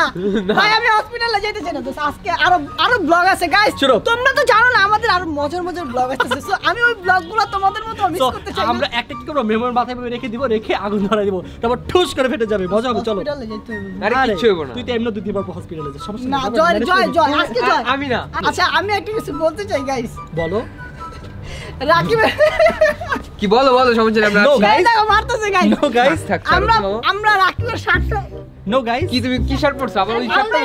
ভাই আমি হসপিটালে যেতে চাই না তো। আজকে আরো আরো ব্লগ আছে গাইজ, তোমরা তো জানো না আমাদের আরো মজার মজার ব্লগ আছে। সো আমি ওই ব্লগগুলো তোমাদের মতো মিস করতে চাই না। আমরা একটা কি করব, মেমোর মাথায় রেখে দিব, রেখে আগুন ধরা দিব, তারপর ঠুস করে ফেটে যাবে। মজা হবে। চলো আরে কিছু হবে না, তুই তো এমন দুই দিন পর হসপিটালে যাস। সমস্যা না। জয় জয় জয় আজকে জয় আমি না। আচ্ছা আমি একটা কিছু বলতে চাই গাইজ। বলো রাকিব কি বলো বলো সমস্যা নেই। আমরা নো গাইজ মারতেছে গাইজ। নো গাইজ থাক আমরা আমরা রাকিবের শার্টটা নো গাইজ। কি তুমি কি শার্ট পরছো? আবার ওই শার্টটা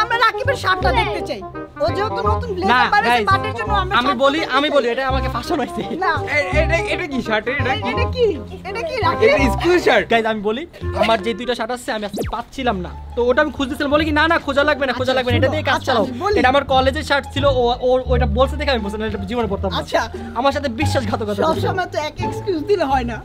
আমরা রাকিবের শার্টটা দেখতে চাই। ও যে তো নতুন ব্লেজার পরেছে বাটের জন্য। আমরা আমি বলি আমি বলি এটা আমাকে ফাশন হইছে না। এটা এটা কি শার্ট? এটা এটা কি এটা কি রাকিব? এটা স্কুল শার্ট গাইজ। আমি বলি আমার যে দুইটা শার্ট আছে আমি আজকে পাচ্ছিলাম না তো ওটা আমি খুঁজতেছিলাম। বলি কি না না খোঁজা লাগবে না খোঁজা লাগবে না, এটা দিয়ে কাজ চালাও। এটা আমার কলেজের শার্ট ছিল। ও ওটা বলছে দেখে আমি বলছিলাম এটা জীবনে পরতাম না। আচ্ছা আমার সাথে বিশ্বাসঘাতকতা। সব সময় তো এক এক্সকিউজ দিলে হয় না।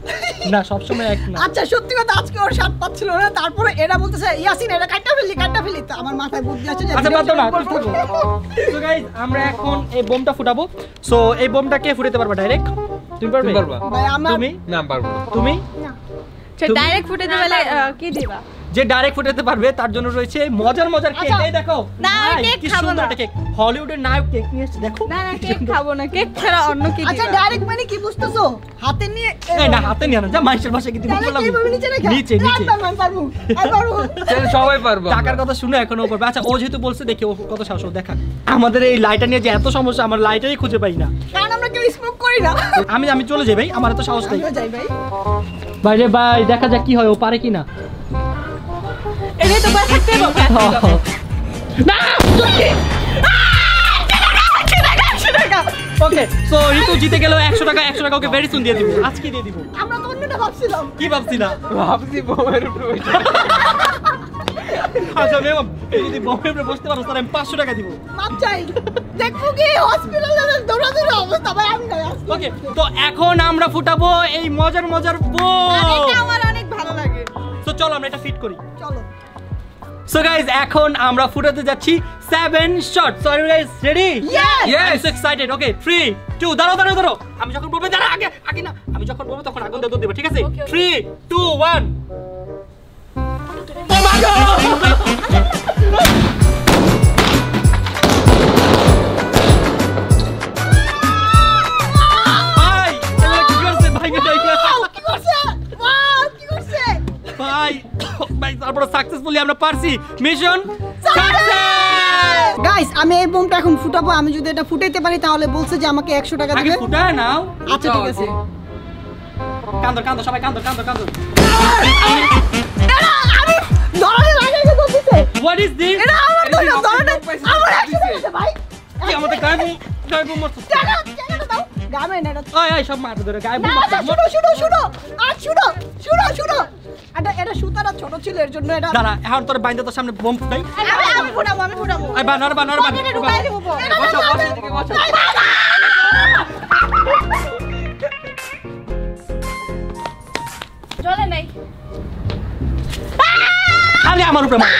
না সব সময় এক না। আচ্ছা সত্যি কথা আজকে ওর শার্ট পাচ্ছিল না, তারপরে এরা বলতেছে ইয়াসিন এটা কাটটা ফেলি কাটটা ফেলি। তো আমার মাথায় বুদ্ধি আছে যে আচ্ছা মারতো না। সো গাইস আমরা এখন এই বোমটা ফুটাবো। সো এই বোমটা কে ফুটাতে পারবে? ডাইরেক্ট তুমি পারবে? ভাই আমার তুমি না পারবো। তুমি না আচ্ছা ডাইরেক্ট ফুটাতে বলে কি দিবা? যে ডাইরেক্ট ফুটাতে পারবে তার জন্য রয়েছে মজার মজার কেক। এই দেখো না কেক খাবো না, কেক হলিউডের নায়ক কেক নিয়ে এসে দেখো। না না কেক খাবো না, কেক ছাড়া অন্য কি? আচ্ছা ডাইরেক্ট মানে কি বুঝতেছো? হাতে নিয়ে না হাতে নিয়ে না যা মাইশের ভাষা কি তুমি বললাম নিচে নিচে আমি পারবো আমি পারবো চল সবাই পারবো। টাকার কথা শুনে এখন ও পারবে। আচ্ছা ও যেহেতু বলছে দেখি ও কত সাহস দেখা। আমাদের এই লাইটার নিয়ে যে এত সমস্যা, আমার লাইটারই খুঁজে পাই না কারণ আমরা কেউ স্মোক করি না। আমি আমি চলে যাই ভাই, আমার এত সাহস নাই। যাই ভাই বাইরে ভাই দেখা যাক কি হয়, ও পারে কি না। এনে তো বসে দেবো না জোকে। ওকে সো ঋতু জিতে গেল। একশো টাকা একশো টাকা ওকে ভেরি সুন দিয়ে দিব, আজকে দিয়ে দিব। আমরা তো অন্যটা ভাবছিলাম। কি ভাবছিলাম? ভাবছি বোমের উপরে। আচ্ছা মেম যদি বোমের উপরে বসতে পারো তাহলে আমি পাঁচশো টাকা দিব। মাপ চাই দেখবো কি হসপিটালে দৌড়া দৌড়া অবস্থা ভাই আমি না। ওকে তো এখন আমরা ফুটাবো এই মজার মজার বোম। এটা আমার অনেক ভালো লাগে। সো চলো আমরা এটা ফিট করি। চলো সো গাইস এখন আমরা ফুটাতে যাচ্ছি seven shot. So are you guys ready? Yes I am excited. Okay three two দাঁড়াও দাঁড়াও দাঁড়াও। আমি যখন বলবো দাঁড়া আগে আগে না, আমি যখন বলবো তখন আগুন দিয়ে দেব, ঠিক আছে? three two one oh my god successfully আমরা পারছি মিশন সাকসেস। গাইস আমি এই বোমটা এখন ফুটাবো। আমি যদি এটা ফুটাইতে পারি তাহলে বলছে যে আমাকে একশো টাকা দিবে। আগে ফুটায় নাও। আচ্ছা ঠিক আছে কান্দর কান্দর সবাই কান্দর কান্দর কান্দর। এরা আমি ধরে লাগাইতে বলতেছে হোয়াট ইজ দিস? এরা আমার ধরে ধরে আমার একশো টাকা ভাই। কি আমাদের গায়ে গায়ে বোম মারছো? টাকা টাকা দাও গামে না। ওই ওই সব মারতে ধরে গায়ে বোম মারছো। শুনো শুনো শুনো আর শুনো শুনো শুনো এটা এটা সুতারা ছোট ছিল এর জন্য এটা। দাঁড়া এখন তোর বাইন্দা তোর সামনে বোম ফুটাই। আরে আমি ফুটাবো আমি ফুটাবো। আই বানার বানার বানার ঢুকাই দেব। বসো বসো এদিকে বসো। চলে নাই আরে আমার উপরে মার।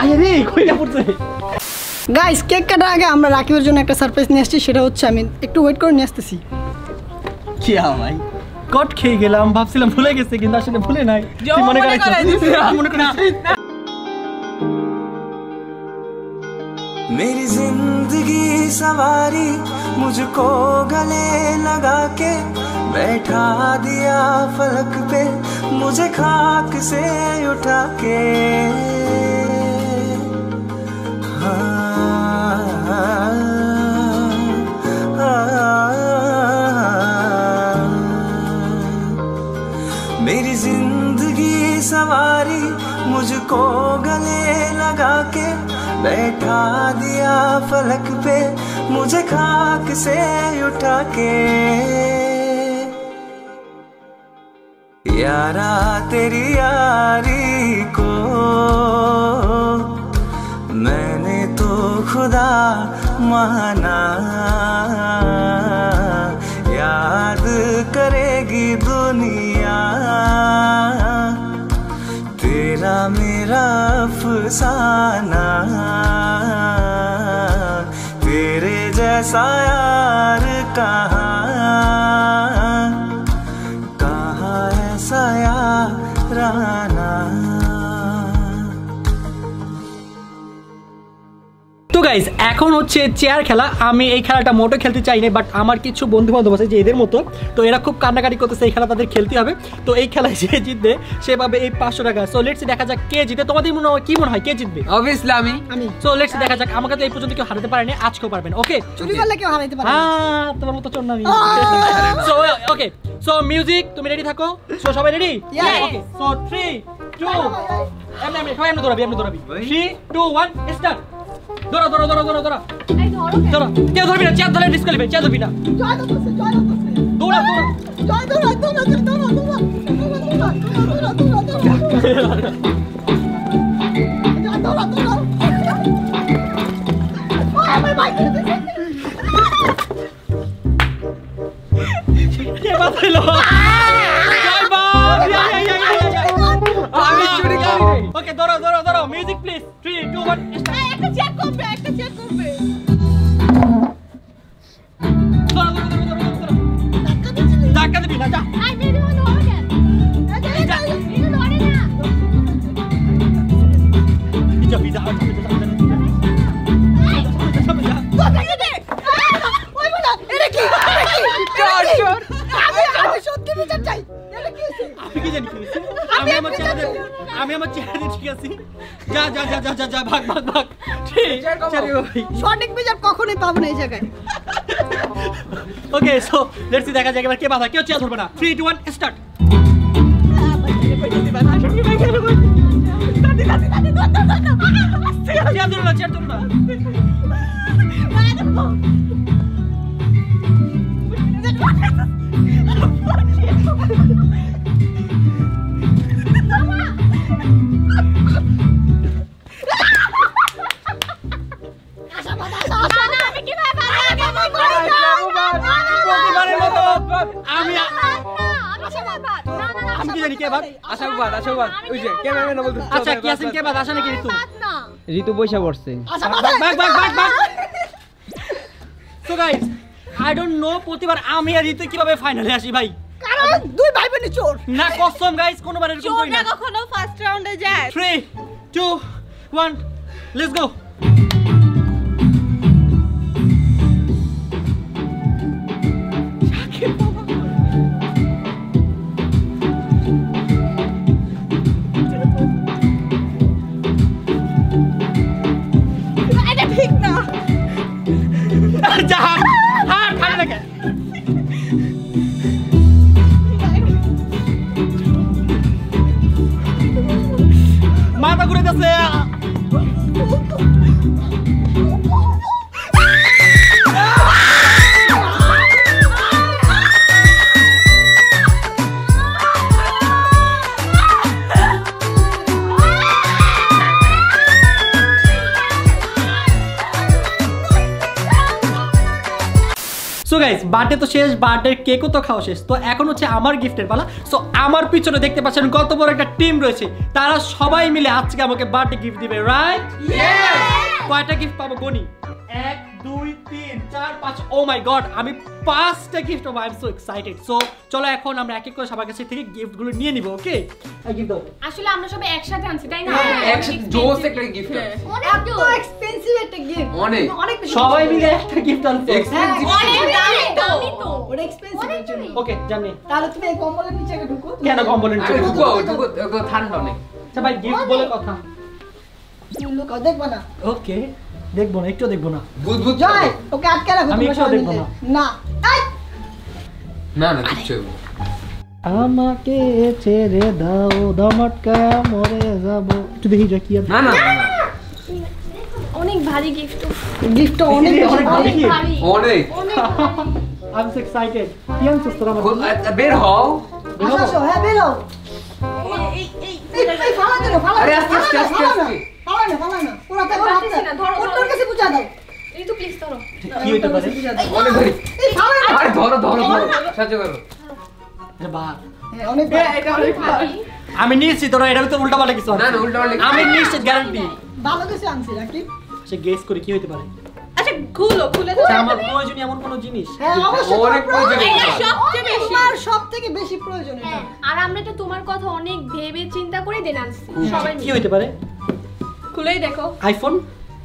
আরে কইটা পড়ছে। গাইস কেক কাটার আগে আমরা রাকিবের জন্য একটা সারপ্রাইজ নিয়ে আসছি। সেটা হচ্ছে আমি একটু ওয়েট করে নিয়ে আসতেছি। কি হাওয়া ভাই কট খেয়ে গেলাম, ভাবছিলাম ভুলে গেছে কিন্তু আসলে ভুলে নাই। মনে করে মুঝে খাক সে উঠা কে सवारी मुझको गले लगा के बैठा दिया फलक पे मुझे खाक से उठा के यारा तेरी यारी को मैंने तो खुदा माना याद करेगी दुनिया अफसाना तेरे जैसा यार कहाँ कहाँ ऐसा याराना। तो गाइज এখন হচ্ছে চেয়ার খেলা। আমি এই খেলাটা মোটো খেলতে চাই না, বাট আমার কিছু বন্ধু বান্ধব আছে যে এদের মতো, তো এরা খুব কান্নাকাটি করতেছে, এই খেলা তাদের খেলতে হবে। তো এই খেলায় যে জিতবে সে পাবে এই পাঁচশো টাকা। সো লেটস দেখা যাক কে জিতে। তোমাদের মনে হয় কি মনে হয় কে জিতবে? অবভিয়াসলি আমি। সো লেটস দেখা যাক। আমাকে তো এই পর্যন্ত কেউ হারাতে পারেনি, আজকেও পারবেন। ওকে চুরি করলে কেউ হারাতে পারবে। হ্যাঁ তোমার মতো চোর না আমি। সো ওকে সো মিউজিক, তুমি রেডি থাকো। সো সবাই ready? Okay so three two one, এমনি সবাই এমনি দৌড়াবি এমনি দৌড়াবি। three two one start. দৌড়া দৌড়া দৌড়া দৌড়া দৌড়া। এই ধরো দৌড়া, কেউ ধরবি না, চেয়ার ধরে ডিস্ক করবি, চেয়ার ধরবি না। জয় দৌড়া দৌড়া জয় দৌড়া দৌড়া দৌড়া দৌড়া দৌড়া দৌড়া দৌড়া দৌড়া। ওই আমার বাইক কে বাঁচাইলো? জয় বাপ আমি চুরি করি। ওকে দৌড়া দৌড়া দৌড়া। Music please. three two one start. Check করবে একটা চেক করবে। দৌড়া দৌড়া দৌড়া। ধাক্কা দিবি না, ধাক্কা দিবি না। আই মেরে ও দৌড় না। এটা এটা দৌড়ে না। এটা বিধা হাট থেকে ধাক্কা দিবি না। তো ধাক্কা দে। ওই বলা এটা কি? চোর চোর। আমি আমি সত্যি বিচার চাই। এটা কি হইছে? আমি কি জানি কি হইছে? আমি আমার চ্যানেলে আমি আমার চ্যানেলে ঠিক আছি। যা যা যা যা যা ভাগ ভাগ ভাগ। সঠিক বিচার কখনোই পাবো না এই জায়গায়। ওকে সো লেটস সি দেখা যাক এবার কে বাধা। কেউ চেয়ার ধরবে না। three two one start. Chair ধরো না, চেয়ার ধরো না। আমি আর ঋতু কিভাবে ফাইনালে আসি ভাই? কারণ দুই ভাই বোন চোর না, কসম গাইস কোনোবার এরকম হয় না, কখনো ফার্স্ট রাউন্ডে যায়। three two one let's go. মাথা ঘুরে যাচ্ছে। বার্থডে তো শেষ, বার্থডে কেকও তো খাওয়া শেষ, তো এখন হচ্ছে আমার গিফটের পালা। সো আমার পিছনে দেখতে পাচ্ছেন কত বড় একটা টিম রয়েছে, তারা সবাই মিলে আজকে আমাকে বার্থডে গিফট দিবে। রাইট? ইয়েস। কয়টা গিফট পাবো বনি? এক দুই তিন চার পাঁচ। ও মাই গড, আমি পাঁচটা গিফট পাবো। I am so excited. So চলো এখন আমরা এক এক করে সবার কাছে থেকে গিফটগুলো নিয়ে নিব। ওকে আই গিফট দাও। আসলে আমরা সবাই একসাথে আনছি তাই না? একসাথে জোস একটা গিফট। অনেক তো এক্সপেন্সিভ একটা গিফট। অনেক অনেক সবাই মিলে একটা গিফট আনছি। এক্সপেন্সিভ দামি তো। ওটা এক্সপেন্সিভ এর জন্য। ওকে জানি। তাহলে তুমি এই কম্বলের নিচে ঢুকো। কেন কম্বলের নিচে ঢুকো? ঢুকো ঢুকো ঠান্ডা অনেক। আচ্ছা ভাই গিফট বলে কথা। তুমি লোক দেখবা না। ওকে দেখবো না, একটু দেখবো না। ভূত ভূত যায়। ওকে আটকে রাখো। আমি একটু দেখবো না। না না না কিছু না। আমাকে ছেড়ে দাও, দমটকা মরে যাব। একটু দেখি যা কি আছে। না না না অনেক ভারী গিফট। গিফট অনেক অনেক ভারী। অনেক অনেক। I am excited. কি আনছো তোরা? বের হও। আসো, হ্যাঁ বের হও। এই এই এই ফালা দাও, ফালা। আরে আস্তে আস্তে আস্তে আস্তে। ফালা না, ফালা না। পুরো তো হাতে না ধরো। ওর কাছে বুঝা দাও। এই তো প্লিজ ধরো। কি হইতে পারে? অনেক ভারী। এই ফালা না। আরে ধরো ধরো ধরো। সাহায্য করো। এটা অনেক এটা অনেক আমি নিশ্চিত ওরা এটা তো উল্টা পাল্টা কিছু না না উল্টা পাল্টা আমি নিশ্চিত গ্যারান্টি ভালো কিছু আনছি রাকিব সে গেস করে কি হতে পারে আচ্ছা খুলো খুলে দাও আমার প্রয়োজনই এমন কোন জিনিস হ্যাঁ অবশ্যই অনেক প্রয়োজন এটা সবচেয়ে বেশি আমার সবথেকে বেশি প্রয়োজন এটা আর আমরা তো তোমার কথা অনেক ভেবে চিন্তা করে দেন আনছি সবাই কি হতে পারে খুলেই দেখো আইফোন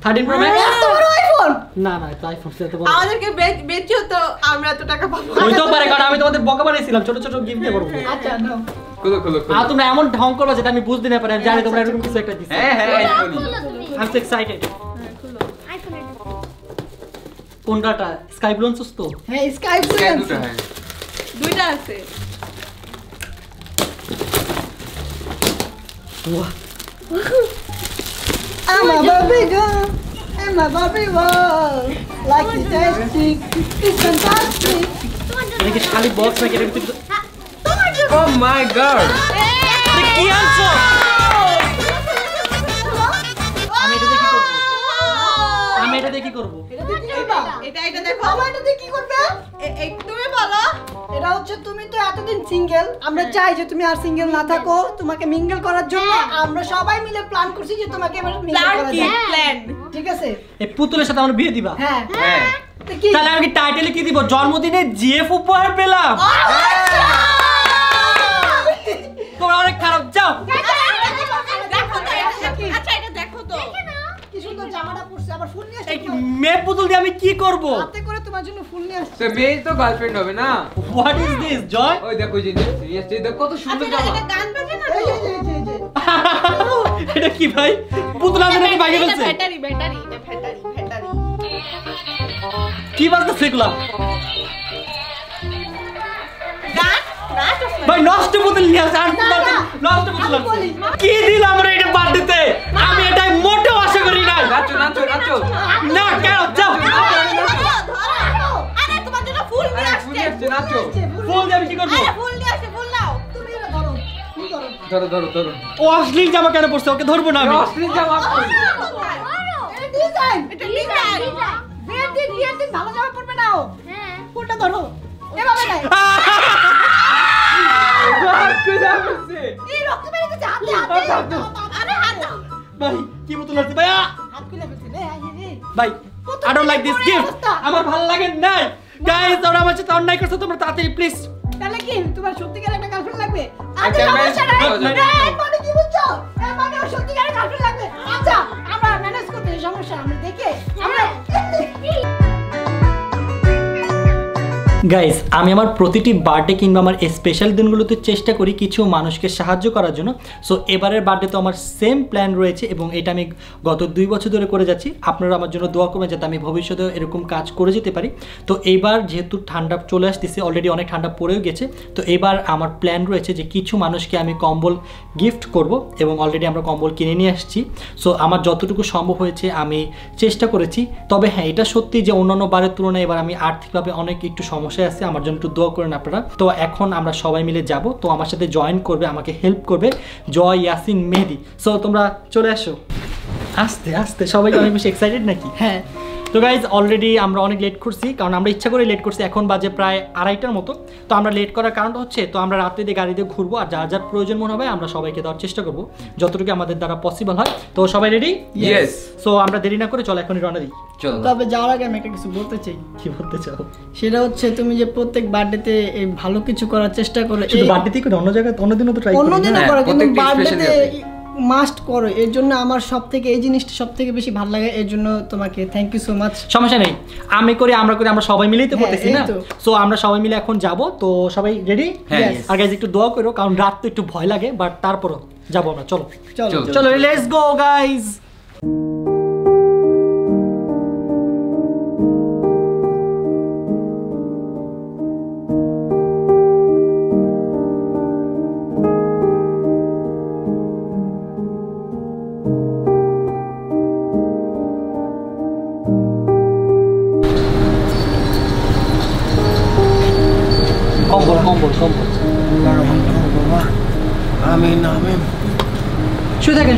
thirteen Pro Max তোমার আইফোন না না এটা আইফোন সেটা বল আমাদেরকে বেচিও তো আমরা তো টাকা পাবো ওই তো পারে কারণ আমি তোমাদের বকা বানাইছিলাম ছোট ছোট গিফট দিয়ে করব আচ্ছা নাও খুলো খুলো খুলো আর তোমরা এমন ঢং করবা যেটা আমি বুঝতে না পারি আমি জানি তোমরা এরকম কিছু একটা দিছো হ্যাঁ হ্যাঁ আইফোন আই এম এক্সাইটেড হ্যাঁ খুলো আইফোন কোনটা স্কাই ব্লু অনসস তো হ্যাঁ স্কাই ব্লু দুটো হ্যাঁ দুটো আছে ওয়া I'm a Barbie girl, I'm a Barbie world. Like the tasty, it's fantastic. Like a shiny box, like everything. Oh my God! The key answer. I'm going to do it. I'm going to do it. আমরা চাই যে তুমি আর single না থাকো তোমাকে mingle করার জন্য আমরা সবাই মিলে প্ল্যান করছি যে তোমাকে এবার মিঙ্গেল করা যাবে প্ল্যান ঠিক আছে এই পুতুলের সাথে আমরা বিয়ে দিবা হ্যাঁ হ্যাঁ তাহলে আমি টাইটেল কি দিব জন্মদিনে জিএফ উপহার পেলাম তোমরা অনেক খারাপ যাও দেখো তো আচ্ছা এটা দেখো তো কি সুন্দর জামাটা পরছে আবার ফুল নিয়ে আসছে মে পুতুল দিয়ে আমি কি করব হাতে করে তোমার জন্য ফুল নিয়ে আসছে মে তো গার্লফ্রেন্ড হবে না হোয়াট ইজ দিস জয় ওই দেখো জিনিস নিয়ে আসছে দেখো কত সুন্দর জামা এটা গান বাজে না এই এই এটা কি ভাই পুতুল আমাদের নাকি ভাগে গেছে ব্যাটারি ব্যাটারি এটা ব্যাটারি ব্যাটারি কি বলতে সেগুলা গান রাত ভাই নষ্ট পুতুল নিয়ে আসছে আর নষ্ট পুতুল কি দিল আমরা এটা বাদ দিতে আমি এটা মোটেও আশা করি না নাচো নাচো নাচো না কেন যাও আরে তোমার জন্য ফুল নিয়ে আসছে নাচো ফুল দিয়ে কি করব আরে ফুল নিয়ে আসছে ফুল নাও তুমি এটা ধরো তুমি ধরো ধরো ধরো ধরো ও অশ্লীল জামা কেন পরছো ওকে ধরবো না আমি অশ্লীল জামা এই ডিজাইন এটা ডিজাইন বিয়ে দিন বিয়ে দিন ভালো জামা পরবে না ও হ্যাঁ ফুলটা ধরো এভাবে না সমস্যা গাইস আমি আমার প্রতিটি বার্থডে কিংবা আমার স্পেশাল দিনগুলোতে চেষ্টা করি কিছু মানুষকে সাহায্য করার জন্য সো এবারের বার্থডে তো আমার সেম প্ল্যান রয়েছে এবং এটা আমি গত দুই বছর ধরে করে যাচ্ছি আপনারা আমার জন্য দোয়া করবেন যাতে আমি ভবিষ্যতে এরকম কাজ করে যেতে পারি তো এইবার যেহেতু ঠান্ডা চলে আসতেছে অলরেডি অনেক ঠান্ডা পড়েও গেছে তো এবার আমার প্ল্যান রয়েছে যে কিছু মানুষকে আমি কম্বল গিফট করব এবং অলরেডি আমরা কম্বল কিনে নিয়ে আসছি সো আমার যতটুকু সম্ভব হয়েছে আমি চেষ্টা করেছি তবে হ্যাঁ এটা সত্যি যে অন্যান্য বারের তুলনায় এবার আমি আর্থিকভাবে অনেক একটু সমস্যা আছে আমার জন্য একটু দোয়া করেন আপনারা তো এখন আমরা সবাই মিলে যাব তো আমার সাথে জয়েন করবে আমাকে হেল্প করবে জয় ইয়াসিন মেহেদি সো তোমরা চলে আসো আস্তে আস্তে সবাই অনেক বেশি এক্সাইটেড নাকি হ্যাঁ তো গাইজ অলরেডি আমরা অনেক লেট করছি কারণ আমরা ইচ্ছা করে লেট করছি এখন বাজে প্রায় আড়াইটার মতো তো আমরা লেট করার কারণটা হচ্ছে তো আমরা রাতে দিয়ে গাড়িতে ঘুরবো আর যার যার প্রয়োজন মনে হবে আমরা সবাইকে দেওয়ার চেষ্টা করবো যতটুকু আমাদের দ্বারা পসিবল হয় তো সবাই রেডি ইয়েস সো আমরা দেরি না করে চলো এখনই রওনা দিই চলো তবে যাওয়ার আগে আমি একটা কিছু বলতে চাই কি বলতে চাও সেটা হচ্ছে তুমি যে প্রত্যেক বার্থডেতে এই ভালো কিছু করার চেষ্টা করলে শুধু বার্থডেতেই করে অন্য জায়গায় অন্যদিনও তো ট্রাই করো অন্যদিনও করো কিন্তু বার্থডেতে মাস্ট করো এর জন্য আমার সবথেকে এই জিনিসটা সবথেকে বেশি ভালো লাগে এর জন্য তোমাকে থ্যাংক ইউ সো মাচ সমস্যা নেই আমি করি আমরা করি আমরা সবাই মিলেই তো করতেছি না সো আমরা সবাই মিলে এখন যাব তো সবাই রেডি আর গাইস একটু দোয়া করো কারণ রাত তো একটু ভয় লাগে বাট তারপরও যাব আমরা চলো চলো চলো let's go guys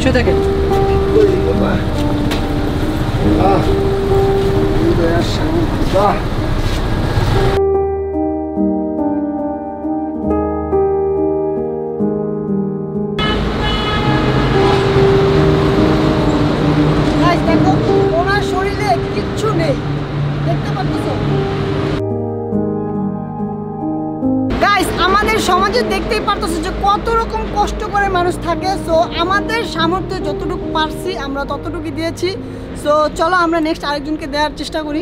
Show that again. Ah, you guys are so good. বুঝতেই পারতেছি যে কত রকম কষ্ট করে মানুষ থাকে। সো আমাদের সামর্থ্য যতটুকু পারছি আমরা ততটুকু দিয়েছি। সো চলো আমরা নেক্সট আরেকজনকে দেওয়ার চেষ্টা করি।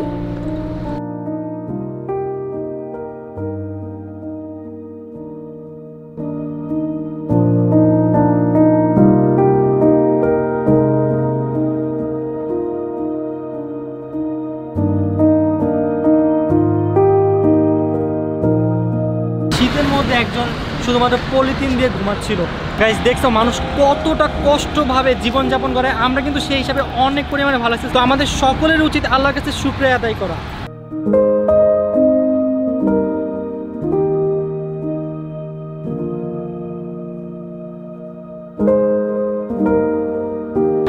একজন শুধুমাত্র পলিথিন দিয়ে ঘুমাচ্ছিল। গাইজ দেখছো মানুষ কতটা কষ্টভাবে জীবনযাপন করে, আমরা কিন্তু সেই হিসাবে অনেক পরিমাণে ভালো আছি। তো আমাদের সকলের উচিত আল্লাহর কাছে শুকরিয়া আদায় করা।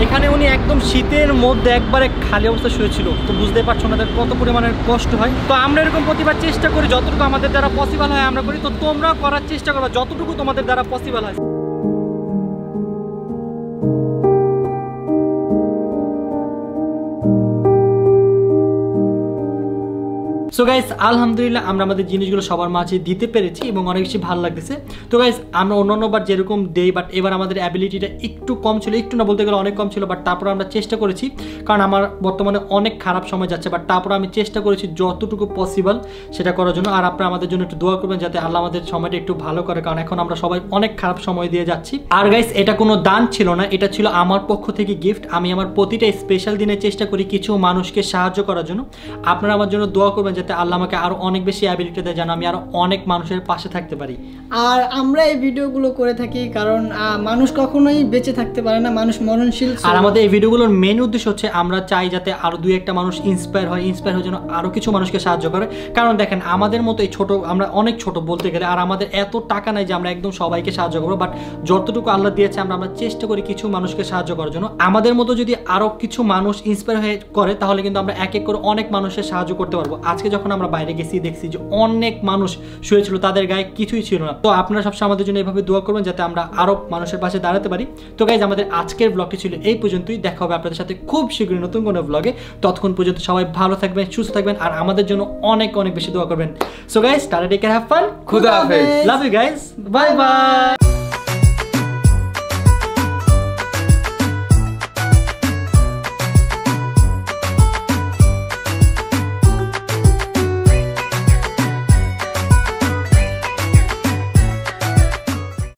এখানে উনি একদম শীতের মধ্যে একবারে খালি অবস্থা শুয়েছিল, তো বুঝতে পারছো ওনাদের কত পরিমাণের কষ্ট হয়। তো আমরা এরকম প্রতিবার চেষ্টা করি, যতটুকু আমাদের দ্বারা পসিবল হয় আমরা করি। তো তোমরা করার চেষ্টা করো যতটুকু তোমাদের দ্বারা পসিবল হয়। সো গাইজ আলহামদুলিল্লাহ আমরা আমাদের জিনিসগুলো সবার মাঝে দিতে পেরেছি এবং অনেক বেশি ভালো লাগতেছে। তো গাইজ আমরা অন্যান্য বার যেরকম দেই, বাট এবার আমাদের অ্যাবিলিটিটা একটু কম ছিল, একটু না বলতে গেলে অনেক কম ছিল। বাট তারপর আমরা চেষ্টা করেছি, কারণ আমার বর্তমানে অনেক খারাপ সময় যাচ্ছে। বাট তারপর আমি চেষ্টা করেছি যতটুকু পসিবল সেটা করার জন্য। আর আপনারা আমাদের জন্য একটু দোয়া করবেন যাতে আল্লাহ আমাদের সময়টা একটু ভালো করে, কারণ এখন আমরা সবাই অনেক খারাপ সময় দিয়ে যাচ্ছি। আর গাইজ এটা কোনো দান ছিল না, এটা ছিল আমার পক্ষ থেকে গিফট। আমি আমার প্রতিটা স্পেশাল দিনে চেষ্টা করি কিছু মানুষকে সাহায্য করার জন্য। আপনারা আমার জন্য দোয়া করবেন যাতে আল্লাহ আমাকে আরো অনেক বেশি অ্যাবিলিটি দেয়, যেন আমি আরো অনেক মানুষের পাশে থাকতে পারি। আর আমরা এই ভিডিওগুলো করে থাকি কারণ মানুষ কখনোই বেঁচে থাকতে পারে না, মানুষ মরণশীল। আর আমাদের এই ভিডিওগুলোর মেন উদ্দেশ্য হচ্ছে আমরা চাই যাতে আরো দুই একটা মানুষ ইন্সপায়ার হয়, ইন্সপায়ার হওয়ার জন্য আরো কিছু মানুষকে সাহায্য করে। কারণ দেখেন আমাদের মতো এই ছোট, আমরা অনেক ছোট বলতে গেলে, আর আমাদের এত টাকা নাই যে আমরা একদম সবাইকে সাহায্য করবো। বাট যতটুকু আল্লাহ দিয়েছে আমরা আমরা চেষ্টা করি কিছু মানুষকে সাহায্য করার জন্য। আমাদের মতো যদি আরো কিছু মানুষ ইন্সপায়ার হয়ে করে তাহলে কিন্তু আমরা এক এক করে অনেক মানুষের সাহায্য করতে পারবো। আজকে যখন আমরা বাইরে গেছি দেখছি যে অনেক মানুষ শুয়েছিল, তাদের গায়ে কিছুই ছিল না। তো আপনারা সবসময় আমাদের জন্য এভাবে দোয়া করবেন যাতে আমরা আরো মানুষের পাশে দাঁড়াতে পারি। তো গাইজ আমাদের আজকের ব্লগটি ছিল এই পর্যন্তই। দেখা হবে আপনাদের সাথে খুব শীঘ্রই নতুন কোনো ব্লগে। ততক্ষণ পর্যন্ত সবাই ভালো থাকবেন, সুস্থ থাকবেন, আর আমাদের জন্য অনেক অনেক বেশি দোয়া করবেন। So guys tata, take care, have fun, খুদা হাফেজ, love you guys, bye by.